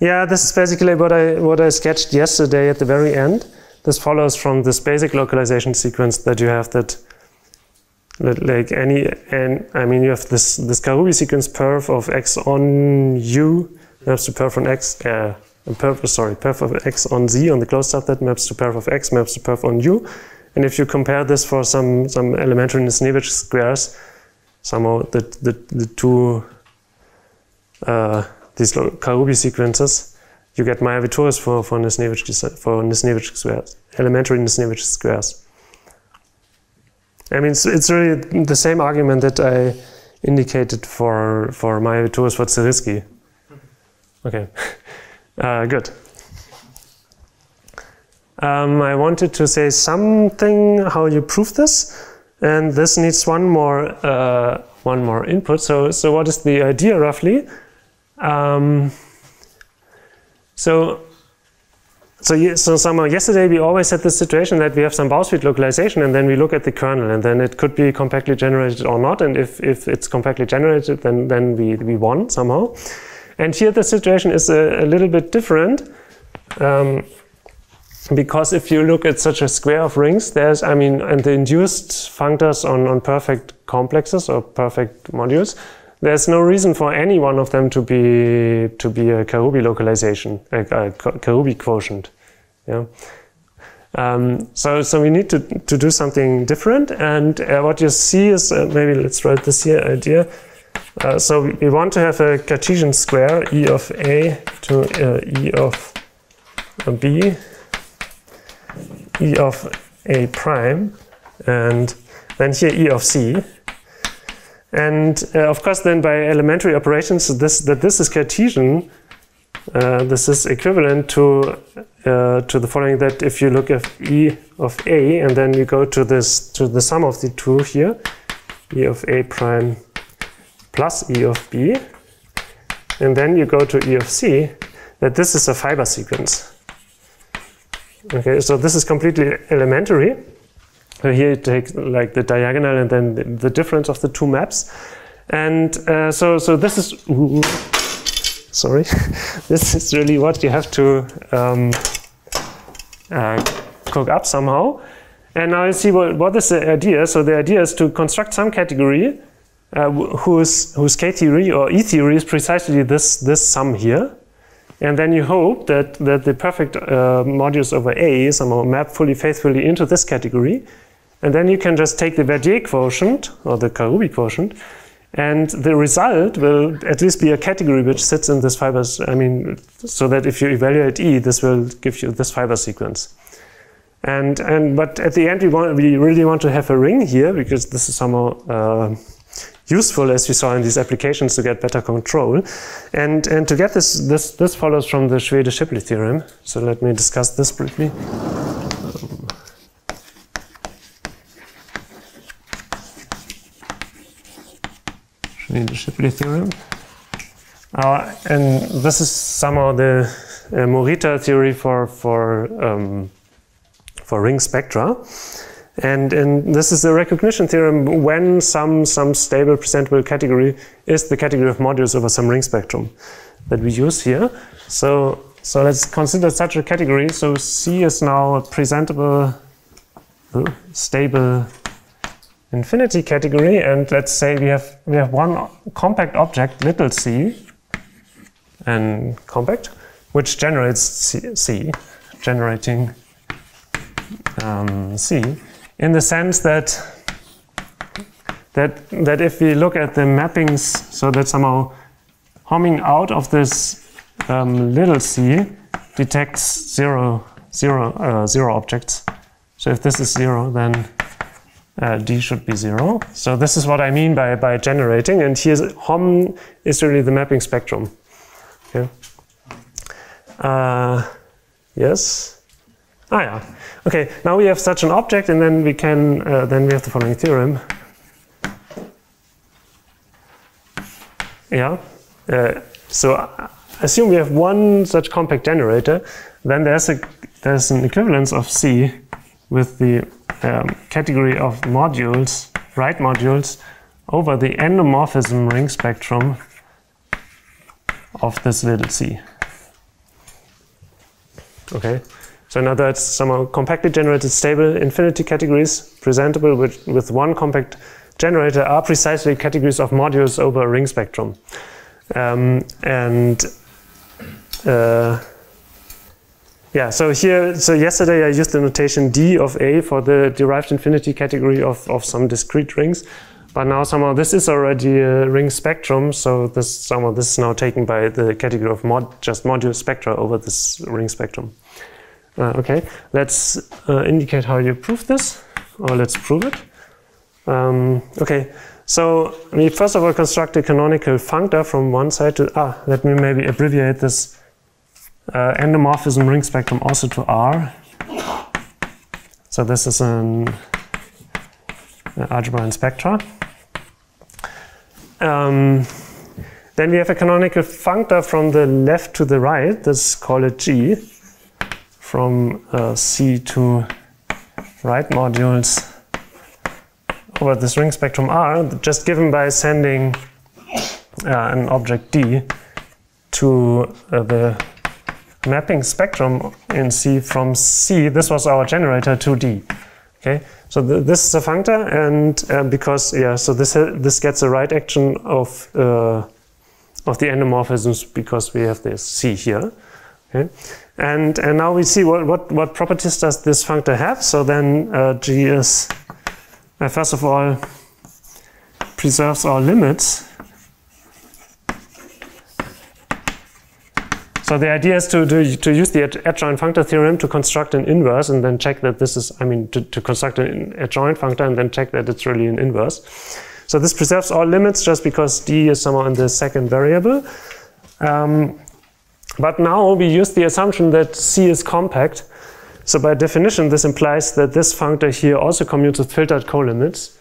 Yeah, this is basically what I what I sketched yesterday at the very end. This follows from this basic localization sequence that you have that, that like any and I mean you have this this Karoubi sequence perf of x on u maps to perf on x. Uh, perf sorry perf of x on z on the closed subset maps to perf of x maps to perf on u. And if you compare this for some some elementary Nisnevich squares, somehow the the, the two. Uh, these Karoubi sequences, you get Maja-Vitoris for, for Nisnevich for Nisnevich squares, elementary Nisnevich squares. I mean, it's, it's really the same argument that I indicated for, for Maja-Vitoris for Zariski. Okay, uh, good. Um, I wanted to say something how you prove this, and this needs one more uh, one more input. So, so what is the idea roughly? Um, so, so, you, so somehow yesterday we always had this situation that we have some Bass field localization and then we look at the kernel and then it could be compactly generated or not, and if, if it's compactly generated then, then we, we won somehow. And here the situation is a, a little bit different, um, because if you look at such a square of rings, there's, I mean, and the induced functors on, on perfect complexes or perfect modules, there's no reason for any one of them to be to be a Karoubi localization, a, a Karoubi quotient. Yeah. Um, so, so we need to to do something different. And uh, what you see is uh, maybe let's write this here idea. Uh, so we want to have a Cartesian square E of A to uh, E of B, E of A prime, and then here E of C. And uh, of course, then by elementary operations, this that this is Cartesian. Uh, this is equivalent to uh, to the following: that if you look at E of A, and then you go to this to the sum of the two here, E of A prime plus E of B, and then you go to E of C. That this is a fiber sequence. Okay, so this is completely elementary. So here you take like the diagonal and then the, the difference of the two maps, and uh, so so this is ooh, sorry, this is really what you have to um, uh, cook up somehow. And now you see what what is the idea. So the idea is to construct some category uh, whose whose K-theory or E-theory is precisely this this sum here, and then you hope that that the perfect uh, modulus over A somehow map fully faithfully into this category. And then you can just take the Verdier quotient, or the Karoubi quotient, and the result will at least be a category which sits in this fiber, I mean, so that if you evaluate E, this will give you this fiber sequence. And, and but at the end, we, want, we really want to have a ring here, because this is somehow uh, useful, as we saw in these applications, to get better control. And, and to get this, this, this follows from the Schwede-Shipley theorem. So let me discuss this briefly. Schwede-Shipley theorem. Uh, and this is somehow the uh, Morita theory for for um, for ring spectra, and and this is the recognition theorem when some some stable presentable category is the category of modules over some ring spectrum that we use here. So so let's consider such a category. So C is now a presentable stable infinity category, and let's say we have we have one compact object, little c, and compact, which generates c, c generating um, c, in the sense that that that if we look at the mappings, so that somehow homing out of this um, little c detects zero zero uh, zero objects. So if this is zero, then Uh, D should be zero. So this is what I mean by, by generating, and here's hom is really the mapping spectrum. Okay. Uh, yes. Ah yeah. Okay. Now we have such an object, and then we can uh, then we have the following theorem. Yeah. Uh, so assume we have one such compact generator, then there's a there's an equivalence of C with the um, category of modules, right modules, over the endomorphism ring spectrum of this little c. Okay, so now that's somehow compactly generated stable infinity categories presentable with, with one compact generator are precisely categories of modules over a ring spectrum. Um, and uh, yeah, so here, so yesterday I used the notation D of A for the derived infinity category of, of some discrete rings. But now somehow this is already a ring spectrum, so this somehow this is now taken by the category of mod, just module spectra over this ring spectrum. Uh, okay, let's uh, indicate how you prove this, or let's prove it. Um, okay, so we first of all construct a canonical functor from one side to ah. Let me maybe abbreviate this uh, endomorphism ring spectrum also to R. So this is an algebra and spectra. Um, then we have a canonical functor from the left to the right. Let's call it G, from uh, C to right modules over this ring spectrum R, just given by sending uh, an object D to uh, the mapping spectrum in C from C. This was our generator to D. Okay, so th this is a functor, and uh, because yeah, so this this gets a right action of uh, of the endomorphisms because we have this C here. Okay, and and now we see what what what properties does this functor have. So then uh, G is uh, first of all preserves our limits. So the idea is to, to, to use the adjoint functor theorem to construct an inverse and then check that this is, I mean, to, to construct an adjoint functor and then check that it's really an inverse. So this preserves all limits just because D is somehow in the second variable. Um, but now we use the assumption that C is compact. So by definition, this implies that this functor here also commutes with filtered colimits.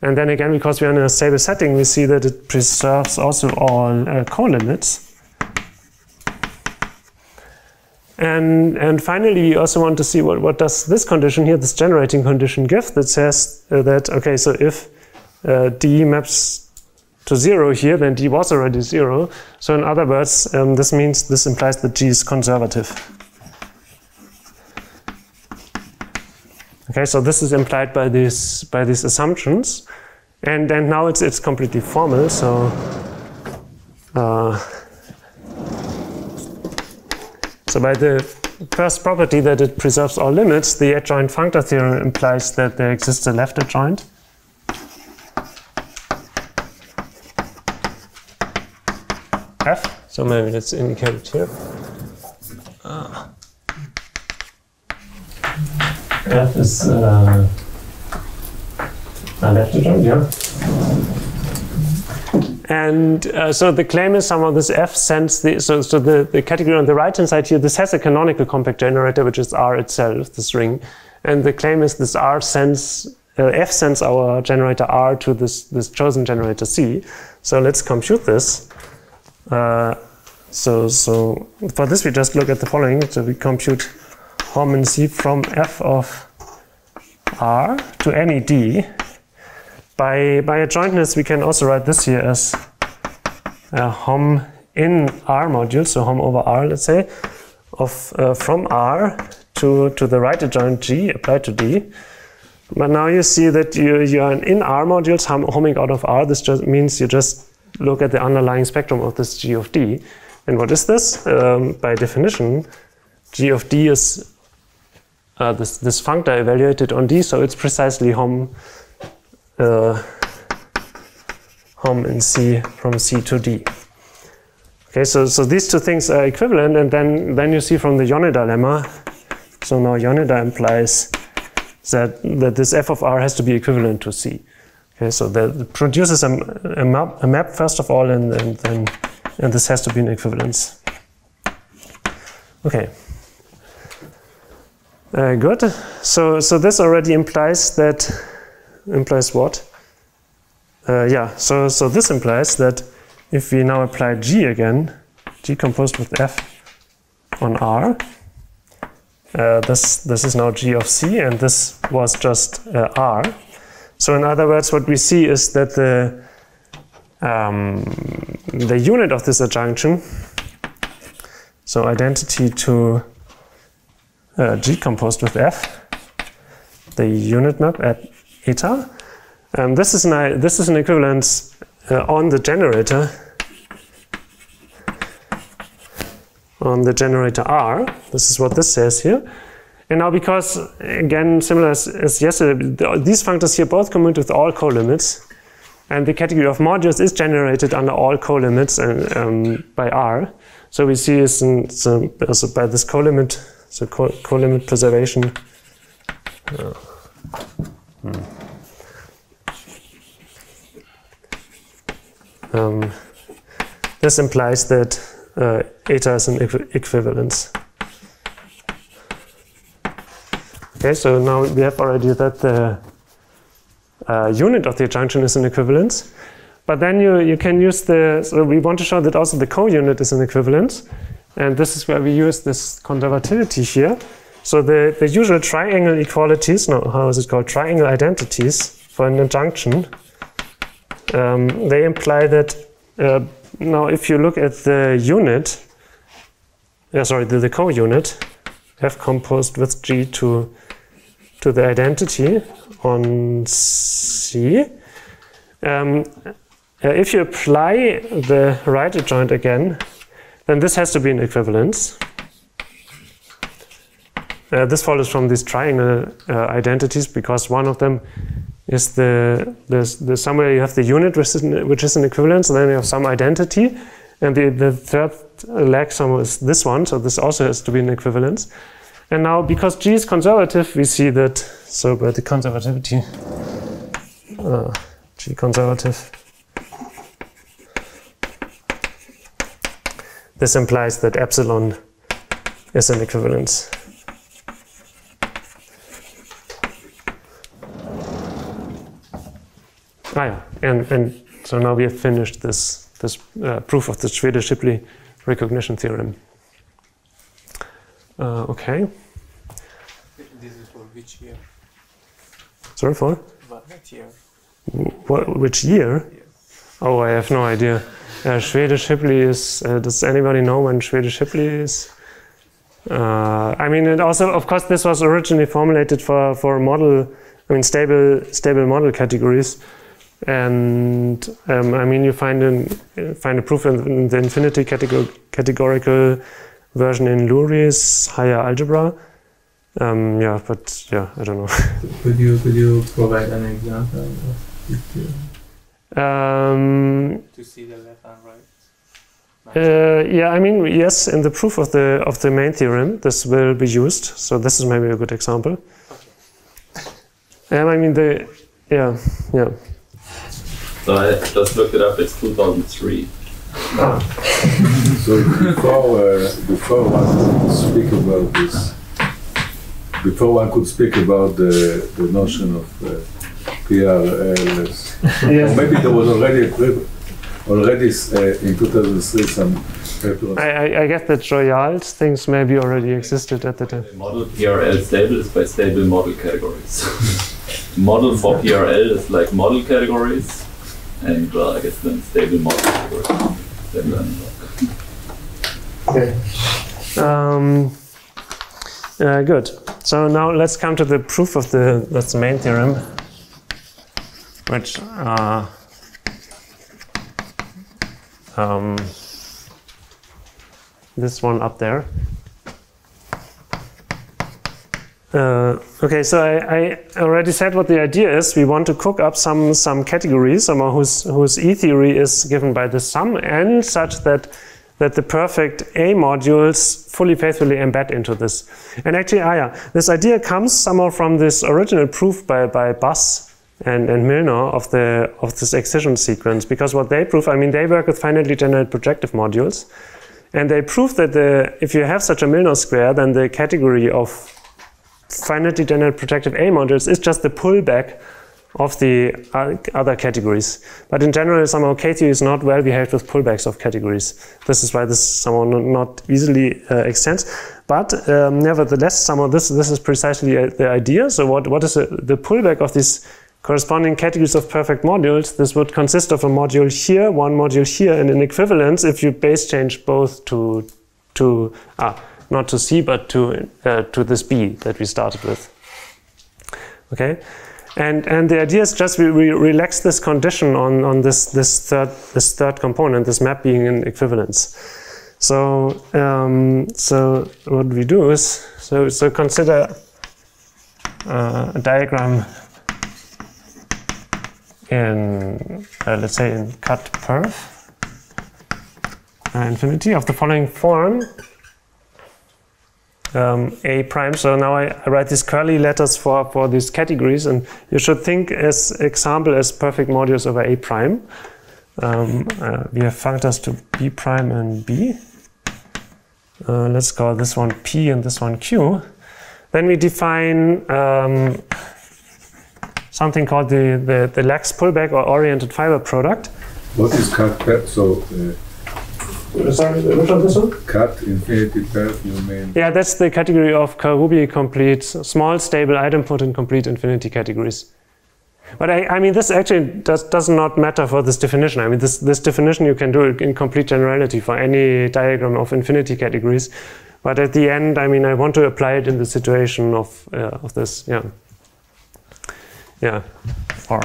And then again, because we are in a stable setting, we see that it preserves also all uh, colimits. And, and finally, you also want to see what, what does this condition here, this generating condition, give that says uh, that, okay, so if uh, D maps to zero here, then D was already zero. So in other words, um, this means, this implies that G is conservative. Okay, so this is implied by these, by these assumptions. And, and now it's, it's completely formal, so... Uh, So by the first property that it preserves all limits, the adjoint functor theorem implies that there exists a left adjoint. F, so maybe let's indicate it here. Ah. F is uh, a left adjoint, yeah. And uh, so the claim is somehow this F sends the, so, so the, the category on the right-hand side here, this has a canonical compact generator, which is R itself, this ring. And the claim is this R sends, uh, F sends our generator R to this, this chosen generator C. So let's compute this. Uh, so, so for this, we just look at the following. So we compute Hom C from F of R to any D. By, by adjointness, we can also write this here as uh, hom in R module, so hom over R, let's say, of uh, from R to, to the right adjoint G applied to D. But now you see that you, you are in R modules, hom homing out of R. This just means you just look at the underlying spectrum of this G of D. And what is this? Um, by definition, G of D is uh, this, this functor evaluated on D, so it's precisely hom. Uh, hom in C from C to D. Okay, so, so these two things are equivalent, and then, then you see from the Yoneda lemma, so now Yoneda implies that, that this F of R has to be equivalent to C. Okay, so that it produces a, a, map, a map first of all, and, and then and this has to be an equivalence. Okay. Uh, good. So, so this already implies that implies what? Uh, yeah, so, so this implies that if we now apply G again, G composed with F on R, Uh, this, this is now G of C, and this was just uh, R. So in other words, what we see is that the, um, the unit of this adjunction, so identity to uh, G composed with F, the unit map at eta, and this is an, this is an equivalence uh, on the generator, on the generator R. This is what this says here. And now, because, again, similar as, as yesterday, these functors here both commute with all colimits, and the category of modules is generated under all colimits and, um, by R. So we see it's, in, it's a, also by this colimit, so co colimit preservation. Uh, hmm. um, this implies that Uh, eta is an equ equivalence. Okay, so now we have already that the uh, unit of the adjunction is an equivalence, but then you, you can use the, so we want to show that also the co-unit is an equivalence, and this is where we use this conservativity here. So the, the usual triangle equalities, no, how is it called, triangle identities for an adjunction, um, they imply that uh, now, if you look at the unit, yeah, sorry, the, the co-unit, F composed with G to, to the identity on C, um, uh, if you apply the right adjoint again, then this has to be an equivalence. Uh, this follows from these triangle uh, identities, because one of them is the, the, the somewhere you have the unit which is an, which is an equivalence, and then you have some identity, and the, the third lag somewhere is this one, so this also has to be an equivalence. And now, because G is conservative, we see that, so by the conservativity, uh, G conservative, this implies that epsilon is an equivalence. Ah, yeah. and, and so now we have finished this, this uh, proof of the Schwede-Shipley recognition theorem. Uh, okay. This is for which year? Sorry, for? What year? What, which year? Yes. Oh, I have no idea. Uh, Schwede-Shipley is, uh, does anybody know when Schwede-Shipley is? Uh, I mean, and also, of course, this was originally formulated for, for model, I mean, stable, stable model categories. And um, I mean, you find an, find a proof in the infinity categor categorical version in Lurie's Higher Algebra. Um, yeah, but yeah, I don't know. Could you could you provide an example of it? Um, to see the left and right. Uh, yeah, I mean, yes, in the proof of the of the main theorem, this will be used. So this is maybe a good example. Okay. Um, I mean the yeah yeah. So I just looked it up, it's two thousand three. Ah. So before, uh, before one could speak about this, before one could speak about the, the notion of uh, P R L S, yes. Or maybe there was already a paper, already uh, in two thousand three some papers. I, I, I guess that Joyal's things maybe already existed at the time. The model P R L stable is by stable model categories. Model for P R L is like model categories. And well, I guess then stable model. Okay. Um, uh, good. So now let's come to the proof of the that's the main theorem, which uh, um, this one up there. Uh, okay, so I, I already said what the idea is. We want to cook up some some categories, somehow whose whose E theory is given by the sum n, such that that the perfect A modules fully faithfully embed into this. And actually, ah, yeah, this idea comes somehow from this original proof by by Bass and and Milnor of the of this excision sequence. Because what they prove, I mean, they work with finitely generated projective modules, and they prove that the if you have such a Milnor square, then the category of finitely generated projective A modules is just the pullback of the other categories. But in general, somehow K-theory is not well behaved with pullbacks of categories. This is why this somehow not easily uh, extends. But um, nevertheless, somehow this, this is precisely uh, the idea. So what, what is uh, the pullback of these corresponding categories of perfect modules? This would consist of a module here, one module here, and an equivalence if you base change both to, to ah, not to C, but to, uh, to this B that we started with. Okay? And, and the idea is just we, we relax this condition on, on this, this, third, this third component, this map being an equivalence. So, um, so what we do is, so, so consider uh, a diagram in, uh, let's say, in cut perf uh, infinity of the following form. Um, A prime. So now I, I write these curly letters for, for these categories, and you should think as example as perfect modules over A prime. Um, uh, we have functors to B prime and B. Uh, let's call this one P and this one Q. Then we define um, something called the, the, the lax pullback or oriented fiber product. What is cut perf? So, uh Sorry, which one, this one? Cut infinity perf, you mean? Yeah, that's the category of Karoubi complete, small, stable, idempotent, complete infinity categories. But I, I mean, this actually does, does not matter for this definition. I mean, this, this definition you can do it in complete generality for any diagram of infinity categories. But at the end, I mean, I want to apply it in the situation of, uh, of this, yeah. Yeah, or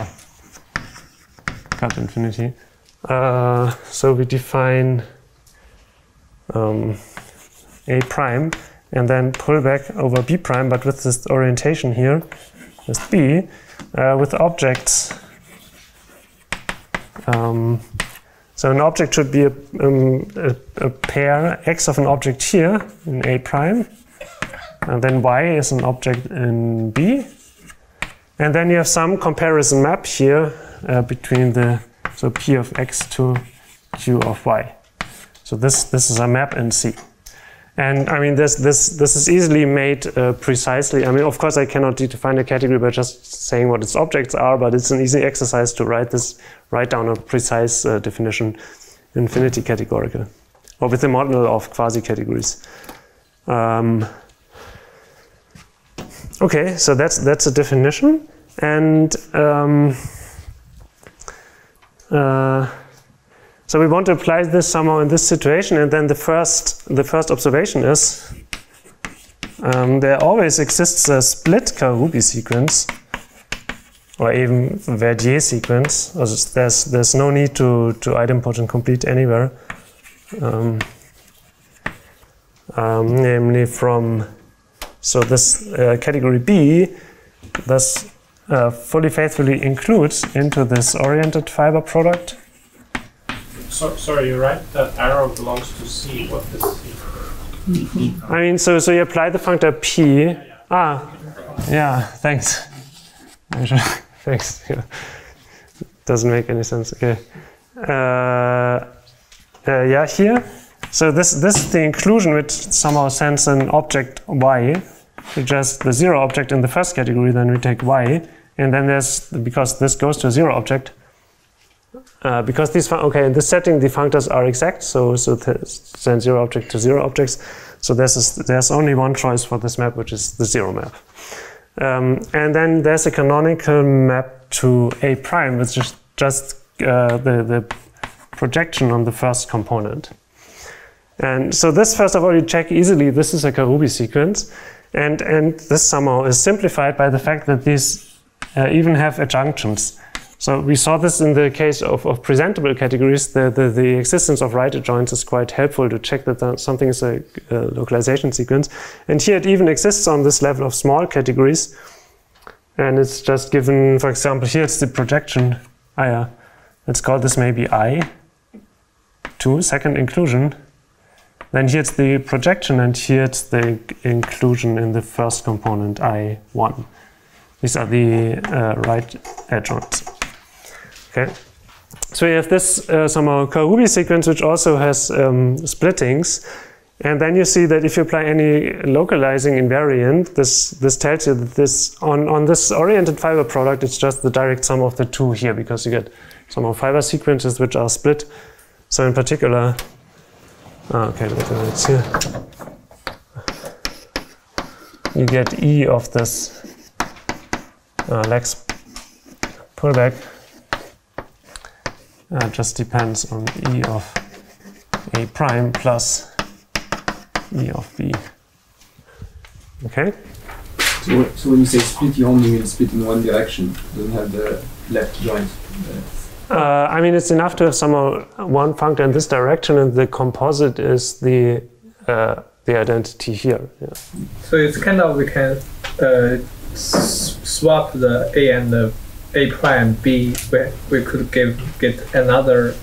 cut infinity. Uh, so we define Um, A prime and then pull back over B prime, but with this orientation here, this B, uh, with objects. Um, so an object should be a, um, a, a pair X of an object here in A prime, and then Y is an object in B, and then you have some comparison map here uh, between the, so P of X to Q of Y. So this, this is a map in C. And I mean, this, this, this is easily made uh, precisely. I mean, of course, I cannot define a category by just saying what its objects are, but it's an easy exercise to write this, write down a precise uh, definition, infinity categorical, or with the model of quasi-categories. Um, okay, so that's, that's a definition. And um, uh, so we want to apply this somehow in this situation, and then the first the first observation is um, there always exists a split Karoubi sequence, or even Verdier sequence. There's there's no need to to idempotent complete anywhere, um, um, namely from so this uh, category B, thus uh, fully faithfully includes into this oriented fiber product. So, sorry, you're right, that arrow belongs to C. What is C? I mean, so, so you apply the functor P. Yeah, yeah. Ah, yeah, thanks. thanks. Yeah. Doesn't make any sense. Okay. Uh, uh, yeah, here. So this, this is the inclusion which somehow sends an object Y, which is the zero object in the first category, then we take Y, and then there's, because this goes to a zero object, Uh, because these, okay, in this setting the functors are exact, so so send zero object to zero objects. So there's a, there's only one choice for this map, which is the zero map. Um, and then there's a canonical map to A prime, which is just uh, the the projection on the first component. And so this, first of all, you check easily. This is a Karoubi sequence, and and this somehow is simplified by the fact that these uh, even have adjunctions. So we saw this in the case of, of presentable categories. The, the, the existence of right adjoints is quite helpful to check that something is a, a localization sequence. And here it even exists on this level of small categories. And it's just given, for example, here it's the projection. Ah, yeah. Let's call this maybe I, two, second inclusion. Then here it's the projection, and here it's the inclusion in the first component, I one. These are the uh, right adjoints. Okay, so we have this uh, somehow Karoubi sequence, which also has um, splittings, And then you see that if you apply any localizing invariant, this this tells you that this on, on this oriented fiber product, it's just the direct sum of the two here, because you get some fiber sequences which are split. So in particular, oh, okay, it's here. You get E of this uh, Lex pullback uh, just depends on E of A prime plus E of B. Okay? So, so when you say split, you only mean split in one direction. You don't have the left joint. Uh, I mean, it's enough to have somehow one functor in this direction, and the composite is the uh, the identity here. Yeah. So it's kind of, we can uh, s swap the A and the A prime B, where we could give, get another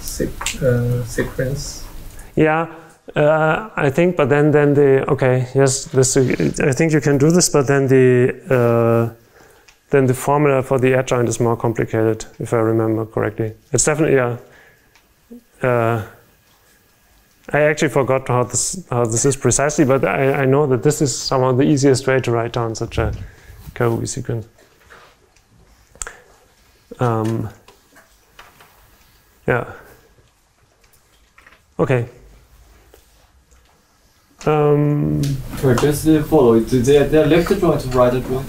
se uh, sequence. Yeah. Uh, I think, but then, then the okay, yes, this, I think you can do this, but then the uh, then the formula for the adjoint is more complicated, if I remember correctly. It's definitely yeah. Uh, I actually forgot how this how this is precisely, but I, I know that this is somehow the easiest way to write down such a Karoubi sequence. Um, yeah. Okay. Um, okay, just uh, follow it. They're, they're left adjoint or right adjoint?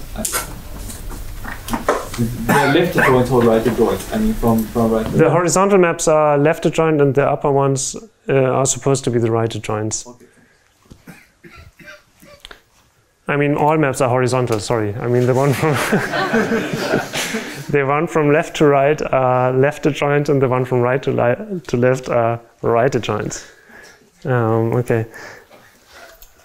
They're left adjoint or right adjoint? I mean, from, from right adjoint. The horizontal maps are left adjoint, and the upper ones uh, are supposed to be the right adjoints. Okay. I mean, all maps are horizontal, sorry. I mean, the one from the one from left to right are left adjoint, and the one from right to, li to left are right adjoints. Um, okay.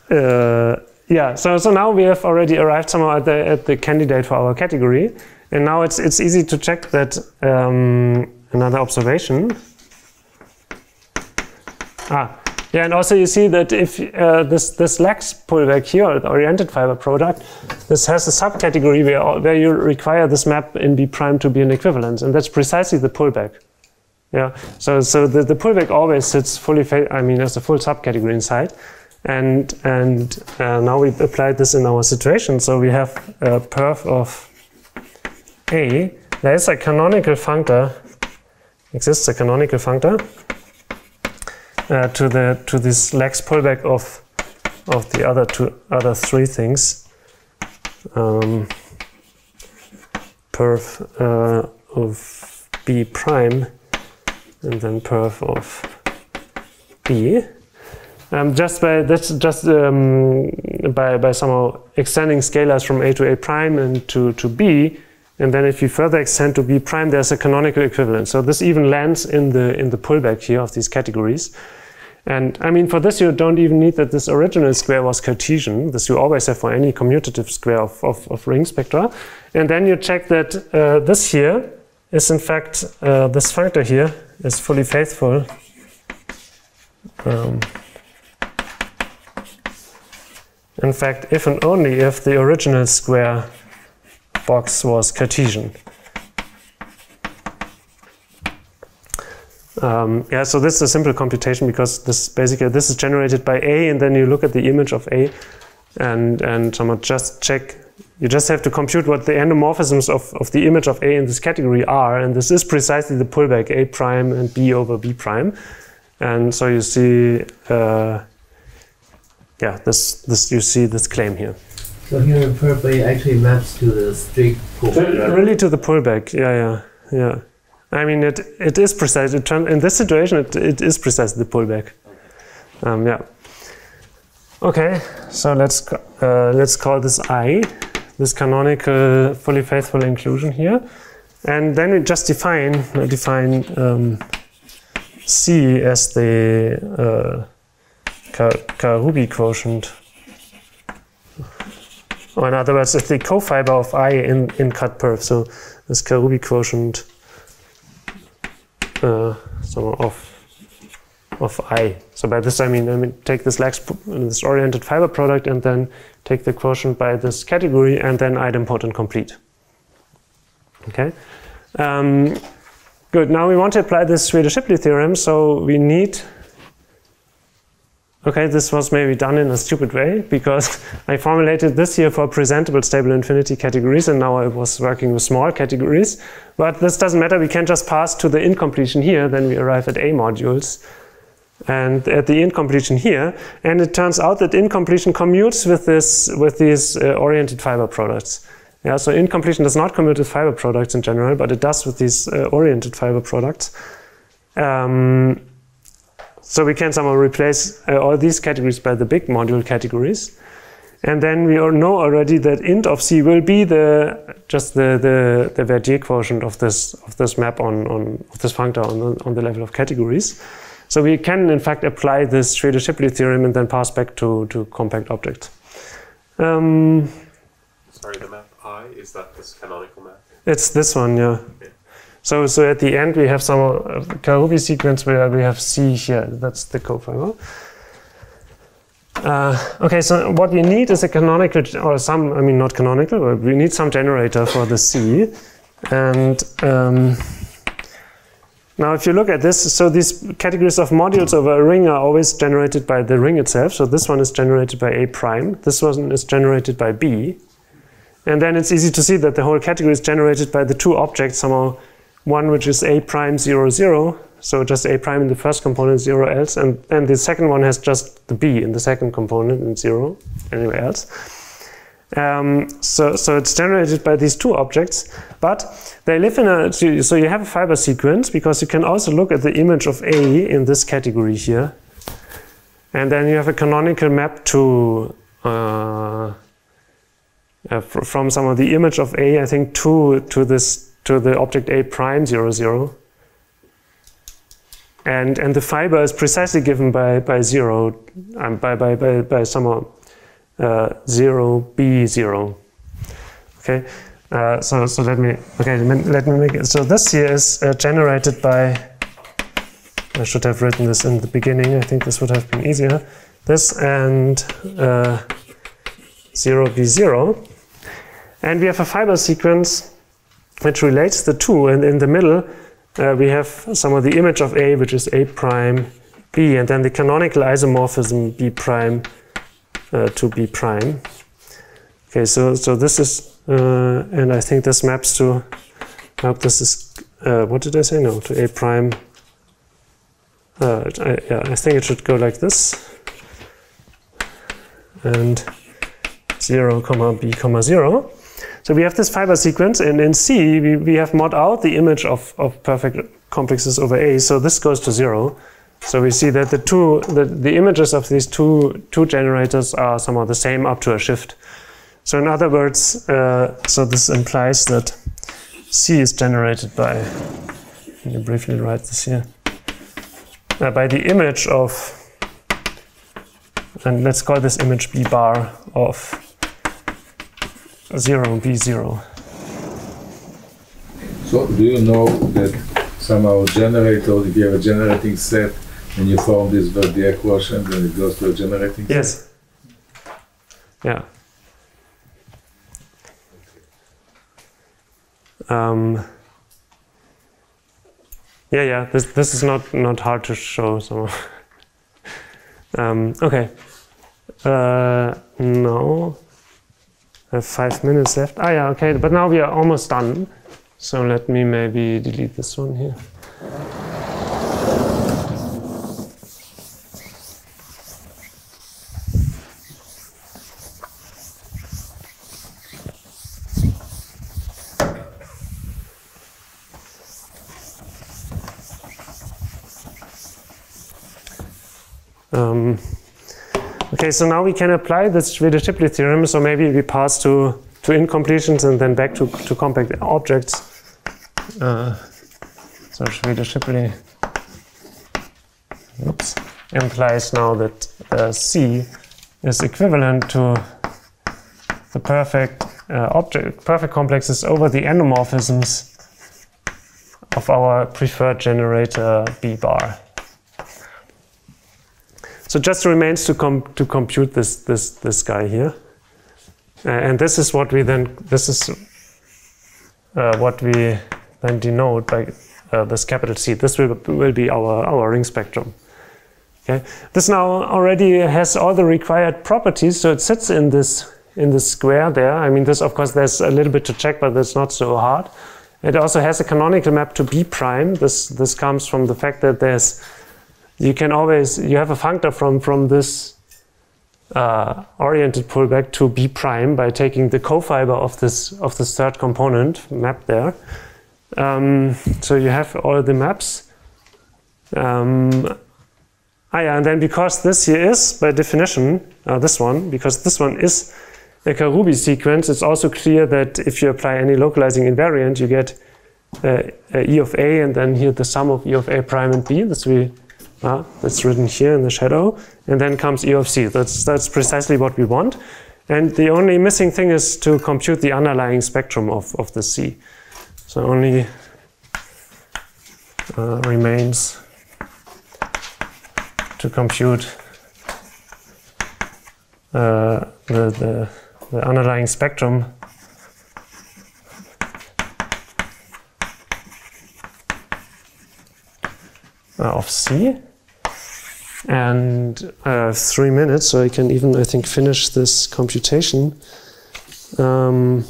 Uh, yeah, so so now we have already arrived somehow at the at the candidate for our category, and now it's it's easy to check that um, another observation. Ah, yeah, and also you see that if uh, this this Lex pullback here, the oriented fiber product, this has a subcategory where where you require this map in B prime to be an equivalence, and that's precisely the pullback. Yeah, so so the the pullback always sits fully, fa I mean, as a full subcategory inside. And, and uh, now we applied this in our situation. So we have a perf of A. There is a canonical functor, exists a canonical functor uh, to the to this Lex pullback of of the other two other three things. Um, perf uh, of B prime, and then perf of B. Um, just by that's just um, by by somehow extending scalars from A to A prime and to to B, and then if you further extend to B prime, there's a canonical equivalent. So this even lands in the in the pullback here of these categories. And I mean, for this you don't even need that this original square was Cartesian. This you always have for any commutative square of of, of ring spectra. And then you check that uh, this here is in fact uh, this functor here is fully faithful. Um, In fact, if and only if the original square box was Cartesian. Um, yeah, so this is a simple computation because this basically this is generated by A, and then you look at the image of A, and and someone just check. You just have to compute what the endomorphisms of, of the image of A in this category are, and this is precisely the pullback A prime and B over B prime, and so you see. Uh, Yeah, this this you see this claim here. So here, purple actually maps to the strict pullback. Really to the pullback, yeah, yeah, yeah. I mean, it it is precise. It in this situation, it it is precisely the pullback. Um, yeah. Okay, so let's uh, let's call this I, this canonical fully faithful inclusion here, and then we just define uh, define um, C as the. Uh, Karoubi quotient, or in other words, it's the cofiber of I in in cut perf. So this Karoubi quotient uh, so of of I. So by this I mean I mean take this Lex this oriented fiber product and then take the quotient by this category and then idempotent complete. Okay. Um, good. Now we want to apply this Schwede-Shipley theorem. So we need. Okay, this was maybe done in a stupid way because I formulated this here for presentable stable infinity categories and now I was working with small categories. But this doesn't matter, we can just pass to the incompletion here, then we arrive at A modules. And at the incompletion here, and it turns out that incompletion commutes with this with these uh, oriented fiber products. Yeah, so incompletion does not commute with fiber products in general, but it does with these uh, oriented fiber products. Um, So we can somehow replace uh, all these categories by the big module categories. And then we all know already that int of C will be the just the, the, the Verdier quotient of this of this map on, on of this functor on the, on the level of categories. So we can in fact apply this Schwede-Shipley theorem and then pass back to, to compact objects. Um, Sorry, the map I, is that this canonical map? It's this one, yeah. yeah. So, so at the end we have some uh, Karoubi sequence where we have C here, that's the cofiber. Uh, okay, so what we need is a canonical, or some, I mean not canonical, but we need some generator for the C. And um, now if you look at this, so these categories of modules over a ring are always generated by the ring itself. So this one is generated by A prime, this one is generated by B. And then it's easy to see that the whole category is generated by the two objects somehow. One which is A prime zero zero, so just A prime in the first component, zero else, and, and the second one has just the B in the second component and zero anywhere else. Um, so, so it's generated by these two objects, but they live in a, so you have a fiber sequence because you can also look at the image of A in this category here. And then you have a canonical map to, uh, uh, fr from some of the image of A, I think, to, to this to the object A prime zero zero, and and the fiber is precisely given by by zero, um, by by by by some uh, zero B zero. Okay, uh, so so let me okay let me make it. So this here is uh, generated by. I should have written this in the beginning. I think this would have been easier. This and uh, zero B zero, and we have a fiber sequence which relates the two, and in the middle uh, we have some of the image of A, which is A prime B, and then the canonical isomorphism B prime uh, to B prime. Okay, so so this is, uh, and I think this maps to. I hope this is. Uh, what did I say? No, to A prime. Uh, I, yeah, I think it should go like this, and zero comma B comma zero. So we have this fiber sequence, and in C we, we have mod out the image of, of perfect complexes over A, so this goes to zero. So we see that the two the, the images of these two two generators are somehow the same up to a shift. So in other words, uh, so this implies that C is generated by, let me briefly write this here, uh, by the image of, and let's call this image B bar of zero B zero. So do you know that somehow generator, if you have a generating set and you form this Verdier quotient, then it goes to a generating yes. set? Yes. Yeah. Um, yeah, yeah, this this is not, not hard to show, so um, okay. Uh, no. I have five minutes left. Ah, yeah, okay, but now we are almost done. So let me maybe delete this one here. Um, Okay, so now we can apply this Schwede-Shipley theorem, so maybe we pass to, to incompletions and then back to, to compact objects. Uh, so Schwede-Shipley oops, implies now that uh, C is equivalent to the perfect uh, object, perfect complexes over the endomorphisms of our preferred generator B bar. So just remains to com to compute this this this guy here, uh, and this is what we then this is uh, what we then denote by uh, this capital C. This will will be our our ring spectrum. Okay, this now already has all the required properties, so it sits in this in the square there. I mean, this of course there's a little bit to check, but that's not so hard. It also has a canonical map to B prime. This this comes from the fact that there's you can always you have a functor from from this uh, oriented pullback to B prime by taking the cofiber of this of this third component map there. Um, so you have all the maps. Um, Ah, yeah, and then because this here is, by definition, uh, this one, because this one is a Karoubi sequence, it's also clear that if you apply any localizing invariant, you get uh, E of A, and then here the sum of E of A prime and B. That's, we, uh, that's written here in the shadow. And then comes E of C. That's, that's precisely what we want. And the only missing thing is to compute the underlying spectrum of, of the C. So only uh, remains to compute uh, the, the, the underlying spectrum of C, and uh, three minutes, so I can even, I think, finish this computation, um,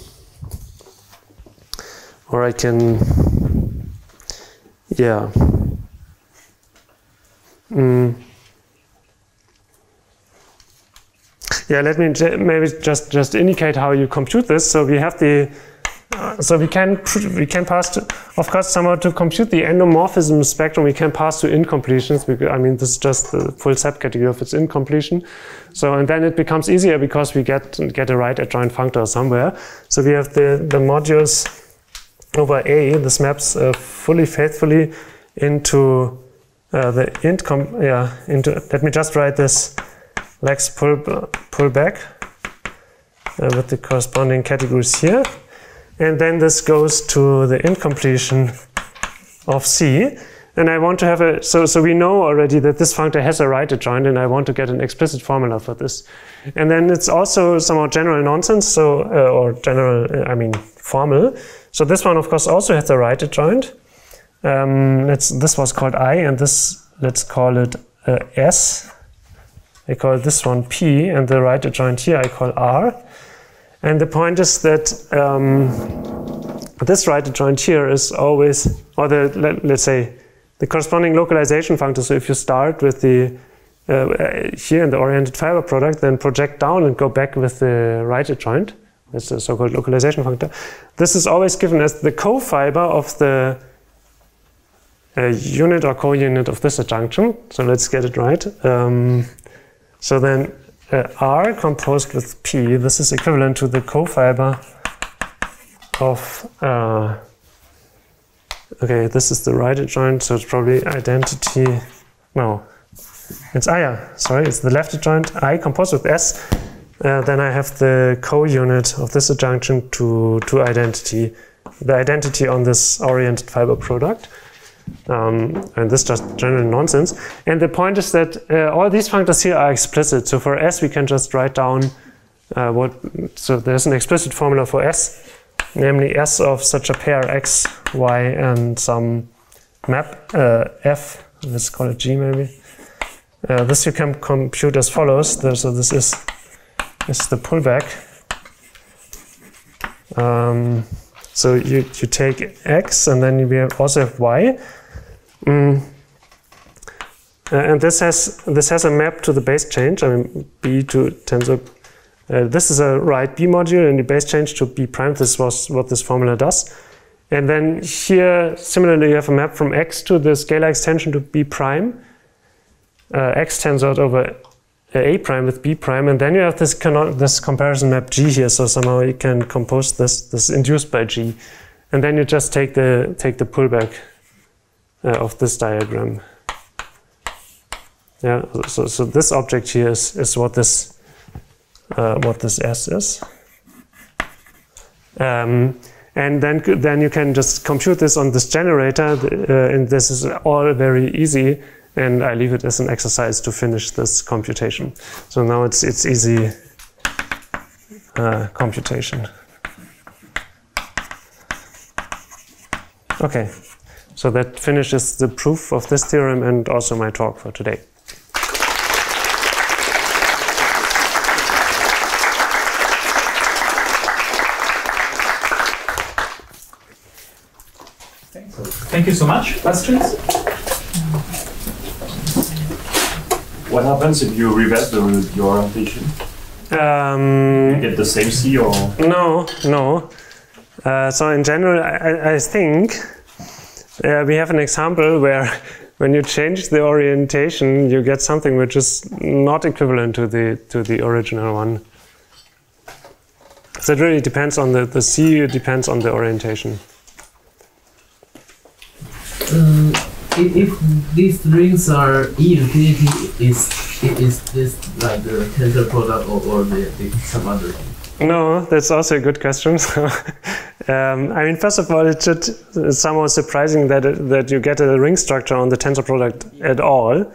or I can, yeah. Mm. Yeah, let me j maybe just just indicate how you compute this. So we have the, uh, so we can we can pass to, of course, somehow to compute the endomorphism spectrum. We can pass to incompletions. Because, I mean, this is just the full subcategory of its incompletion. So and then it becomes easier because we get get a right adjoint functor somewhere. So we have the the modules over A. This maps uh, fully faithfully into uh, the int com yeah into. Let me just write this. Lex pull, pull back uh, with the corresponding categories here. And then this goes to the incompletion of C. And I want to have a, so, so we know already that this functor has a right adjoint, and I want to get an explicit formula for this. And then it's also somehow general nonsense, so, uh, or general, uh, I mean, formal. So this one, of course, also has a right adjoint. Um, let's, this was called I, and this, let's call it uh, S. I call this one P, and the right adjoint here I call R. And the point is that um, this right adjoint here is always, or the, let, let's say, the corresponding localization functor. So if you start with the, uh, here in the oriented fiber product, then project down and go back with the right adjoint. That's the so-called localization functor. This is always given as the cofiber of the uh, unit or co-unit of this adjunction. So let's get it right. Um, So then uh, R composed with P, this is equivalent to the cofiber of, uh, okay, this is the right adjoint, so it's probably identity, no, it's, ah, yeah, sorry, it's the left adjoint, I composed with S, uh, then I have the co-unit of this adjunction to, to identity, the identity on this oriented fiber product. Um, and this is just general nonsense. And the point is that uh, all these functors here are explicit. So for S, we can just write down uh, what. So there's an explicit formula for S, namely S of such a pair X, Y, and some map uh, F. Let's call it G maybe. Uh, this you can compute as follows. So this is this is the pullback. Um, so you you take X, and then we have also have Y. Mm. Uh, and this has this has a map to the base change. I mean B to tensor. Uh, this is a right B module, and the base change to B prime. This was what this formula does. And then here, similarly, you have a map from X to the scalar extension to B prime. Uh, X tensored over A prime with B prime, and then you have this this comparison map G here. So somehow you can compose this this induced by G, and then you just take the take the pullback. Uh, of this diagram. Yeah, so, so this object here is, is what this uh, what this S is. Um, and then then you can just compute this on this generator, uh, and this is all very easy, and I leave it as an exercise to finish this computation. So now it's it's easy uh, computation. Okay. So that finishes the proof of this theorem and also my talk for today. Thank you so much. Questions? What happens if you reverse the, your orientation? Um, you get the same C or? No, no. Uh, so in general, I, I think uh, we have an example where when you change the orientation, you get something which is not equivalent to the to the original one. So it really depends on the, the C, it depends on the orientation. Um, if, if these rings are E infinity, is, is this like the tensor product or, or the, the, some other thing? No, that's also a good question. um, I mean, first of all, it's just it's somewhat surprising that, it, that you get a ring structure on the tensor product at all.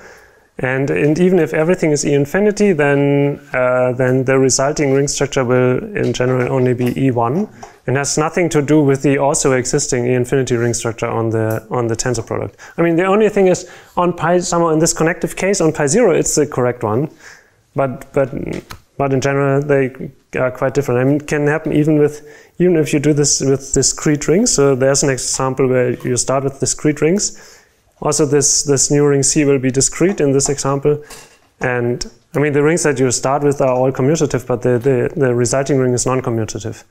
And, and even if everything is E infinity, then, uh, then the resulting ring structure will in general only be E one. And has nothing to do with the also existing E infinity ring structure on the on the tensor product. I mean, the only thing is on pi somehow in this connective case on pi zero it's the correct one, but but but in general they are quite different. I mean, it can happen even with even if you do this with discrete rings. So there's an example where you start with discrete rings. Also, this this new ring C will be discrete in this example, and I mean the rings that you start with are all commutative, but the the, the resulting ring is non-commutative.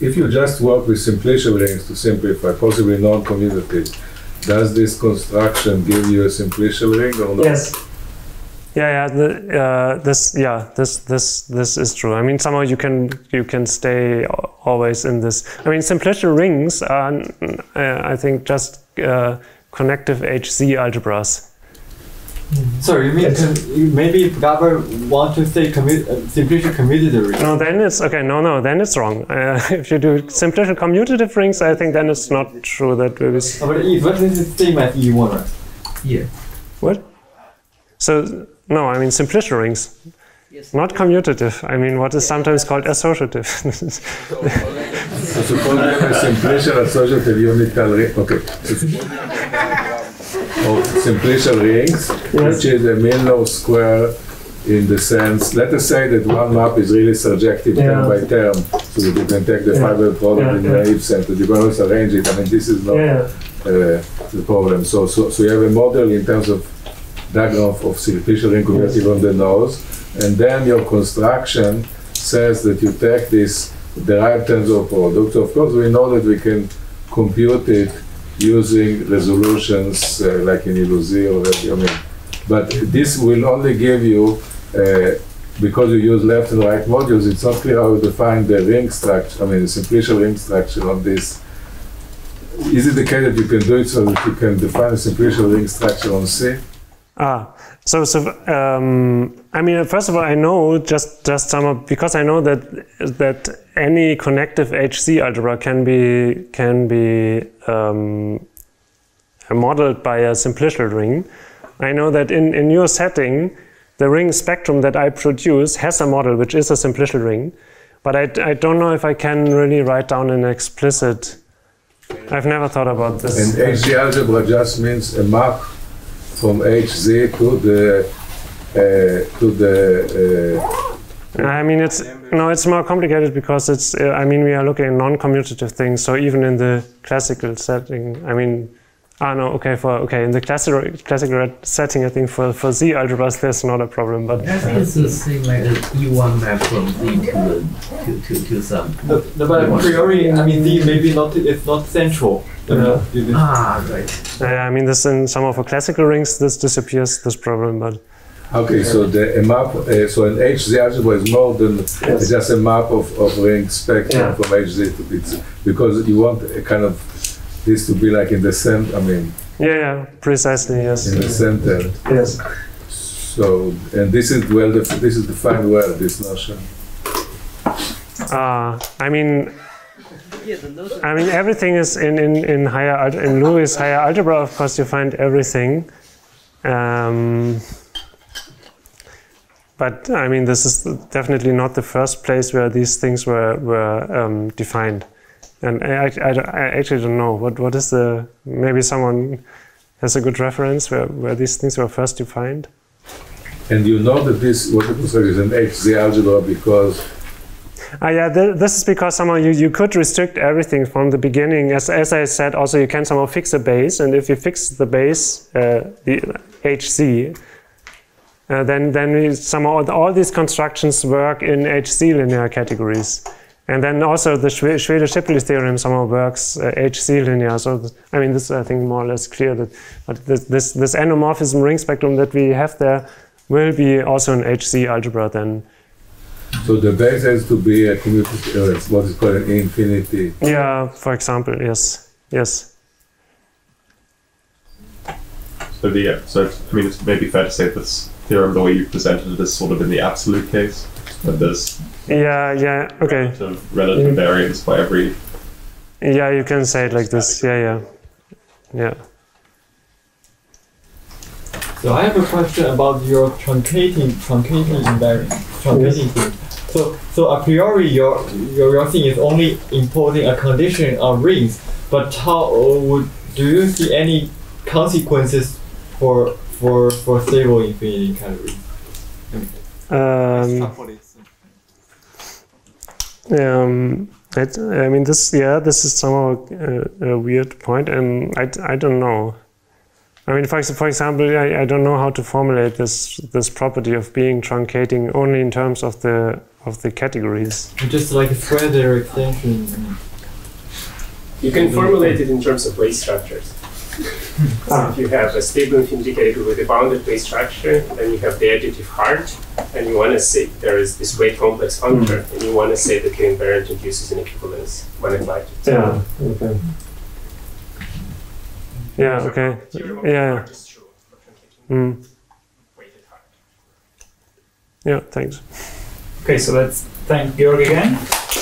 If you just work with simplicial rings to simplify, possibly non-commutative, does this construction give you a simplicial ring or not? Yes. Yeah, yeah. The, uh, this, yeah, this, this, this is true. I mean, somehow you can you can stay always in this. I mean, simplicial rings are, uh, I think, just uh, connective H C algebras. Sorry, you mean com maybe if Gabber want to say commu uh, simplicial commutative rings? No, then it's okay. No, no, then it's wrong. Uh, if you do simplicial commutative rings, I think then it's not true that it is. Oh, but E, what is the same as E one, right? Yeah. What? So no, I mean simplicial rings, yes. Not commutative. I mean what is sometimes called associative. So suppose you have a simplicial associative unital ring. Okay. Of simplicial rings, yes. Which is a Milnor square in the sense, let us say that one map is really surjective yeah. term by term, so that you can take the yeah. fiber problem yeah. in yeah. naive sense, you can always arrange it. I mean, this is not yeah. uh, the problem. So, so, so you have a model in terms of diagram of, of simplicial ring convertive yes. on the nose, and then your construction says that you take this derived tensor product. So of course, we know that we can compute it using resolutions uh, like in Illusie or whatever you mean. But this will only give you, uh, because you use left and right modules, it's not clear how you define the ring structure, I mean the simplicial ring structure of this. Is it the case that you can do it so that you can define a simplicial ring structure on C? Ah, so, so um, I mean, first of all, I know just, just some of, because I know that, that any connective H C algebra can be, can be um, modeled by a simplicial ring. I know that in, in your setting, the ring spectrum that I produce has a model which is a simplicial ring, but I, I don't know if I can really write down an explicit, I've never thought about this. And H C algebra just means a map from H Z to the uh, to the. Uh, I mean, it's no, it's more complicated because it's. Uh, I mean, we are looking at non-commutative things. So even in the classical setting, I mean, ah no, okay for okay in the classical classical setting, I think for for Z algebras there's not a problem. But I think it's the same like an E one map from Z to to to, to some. No, no, but a priori, I mean, Z maybe not. It's not central. Mm-hmm. Ah, right. Uh, I mean, this in some of our classical rings, this disappears, this problem, but... Okay, so the a map, uh, so an H Z algebra is more than yes. just a map of, of ring spectrum yeah. from H Z to B Z, because you want a kind of this to be like in the center, I mean... Yeah, yeah, precisely, yes. In the center. Yes. So, and this is well, this is defined well, this notion. Ah, uh, I mean... I mean, everything is in in in higher in Lewis higher algebra. Of course, you find everything, um, but I mean, this is definitely not the first place where these things were were um, defined. And I, I, I actually don't know what what is the maybe someone has a good reference where where these things were first defined. And you know that this what it was is an H Z algebra because. Uh, yeah, th this is because somehow you, you could restrict everything from the beginning. As, as I said, also you can somehow fix a base, and if you fix the base, uh, the H C, uh, then, then we somehow all these constructions work in H C linear categories. And then also the Schwede-Shipley theorem somehow works uh, H C linear. So th I mean, this I think more or less clear that, but this, this, this endomorphism ring spectrum that we have there will be also an H C algebra then. So the base has to be a commutative, uh, what is called an infinity. Yeah, for example, yes, yes. So the yeah, so I mean, it's maybe fair to say this theorem, the way you presented it, is sort of in the absolute case, but there's yeah, yeah, okay, relative, relative variance by every. Yeah, you can say it like this. Yeah, yeah, yeah. So I have a question about your truncating, truncating invariant, truncating thing. So, so a priori, your, your your thing is only imposing a condition on rings. But how would do you see any consequences for for for stable infinity category? Um. Um. It, I mean, this. Yeah, this is somehow a, a weird point, and I I don't know. I mean, for, for example, I, I don't know how to formulate this this property of being truncating only in terms of the of the categories. Just like a further extension. You can formulate it in terms of base structures. So ah. if you have a stable infinity category with a bounded base structure, then you have the additive hard, and you want to say there is this weight complex functor, mm. and you want to say the k-invariant induces an equivalence when applied to it. Yeah. Okay. Yeah, okay. Yeah. Mm. Yeah, thanks. Okay, so let's thank Georg again.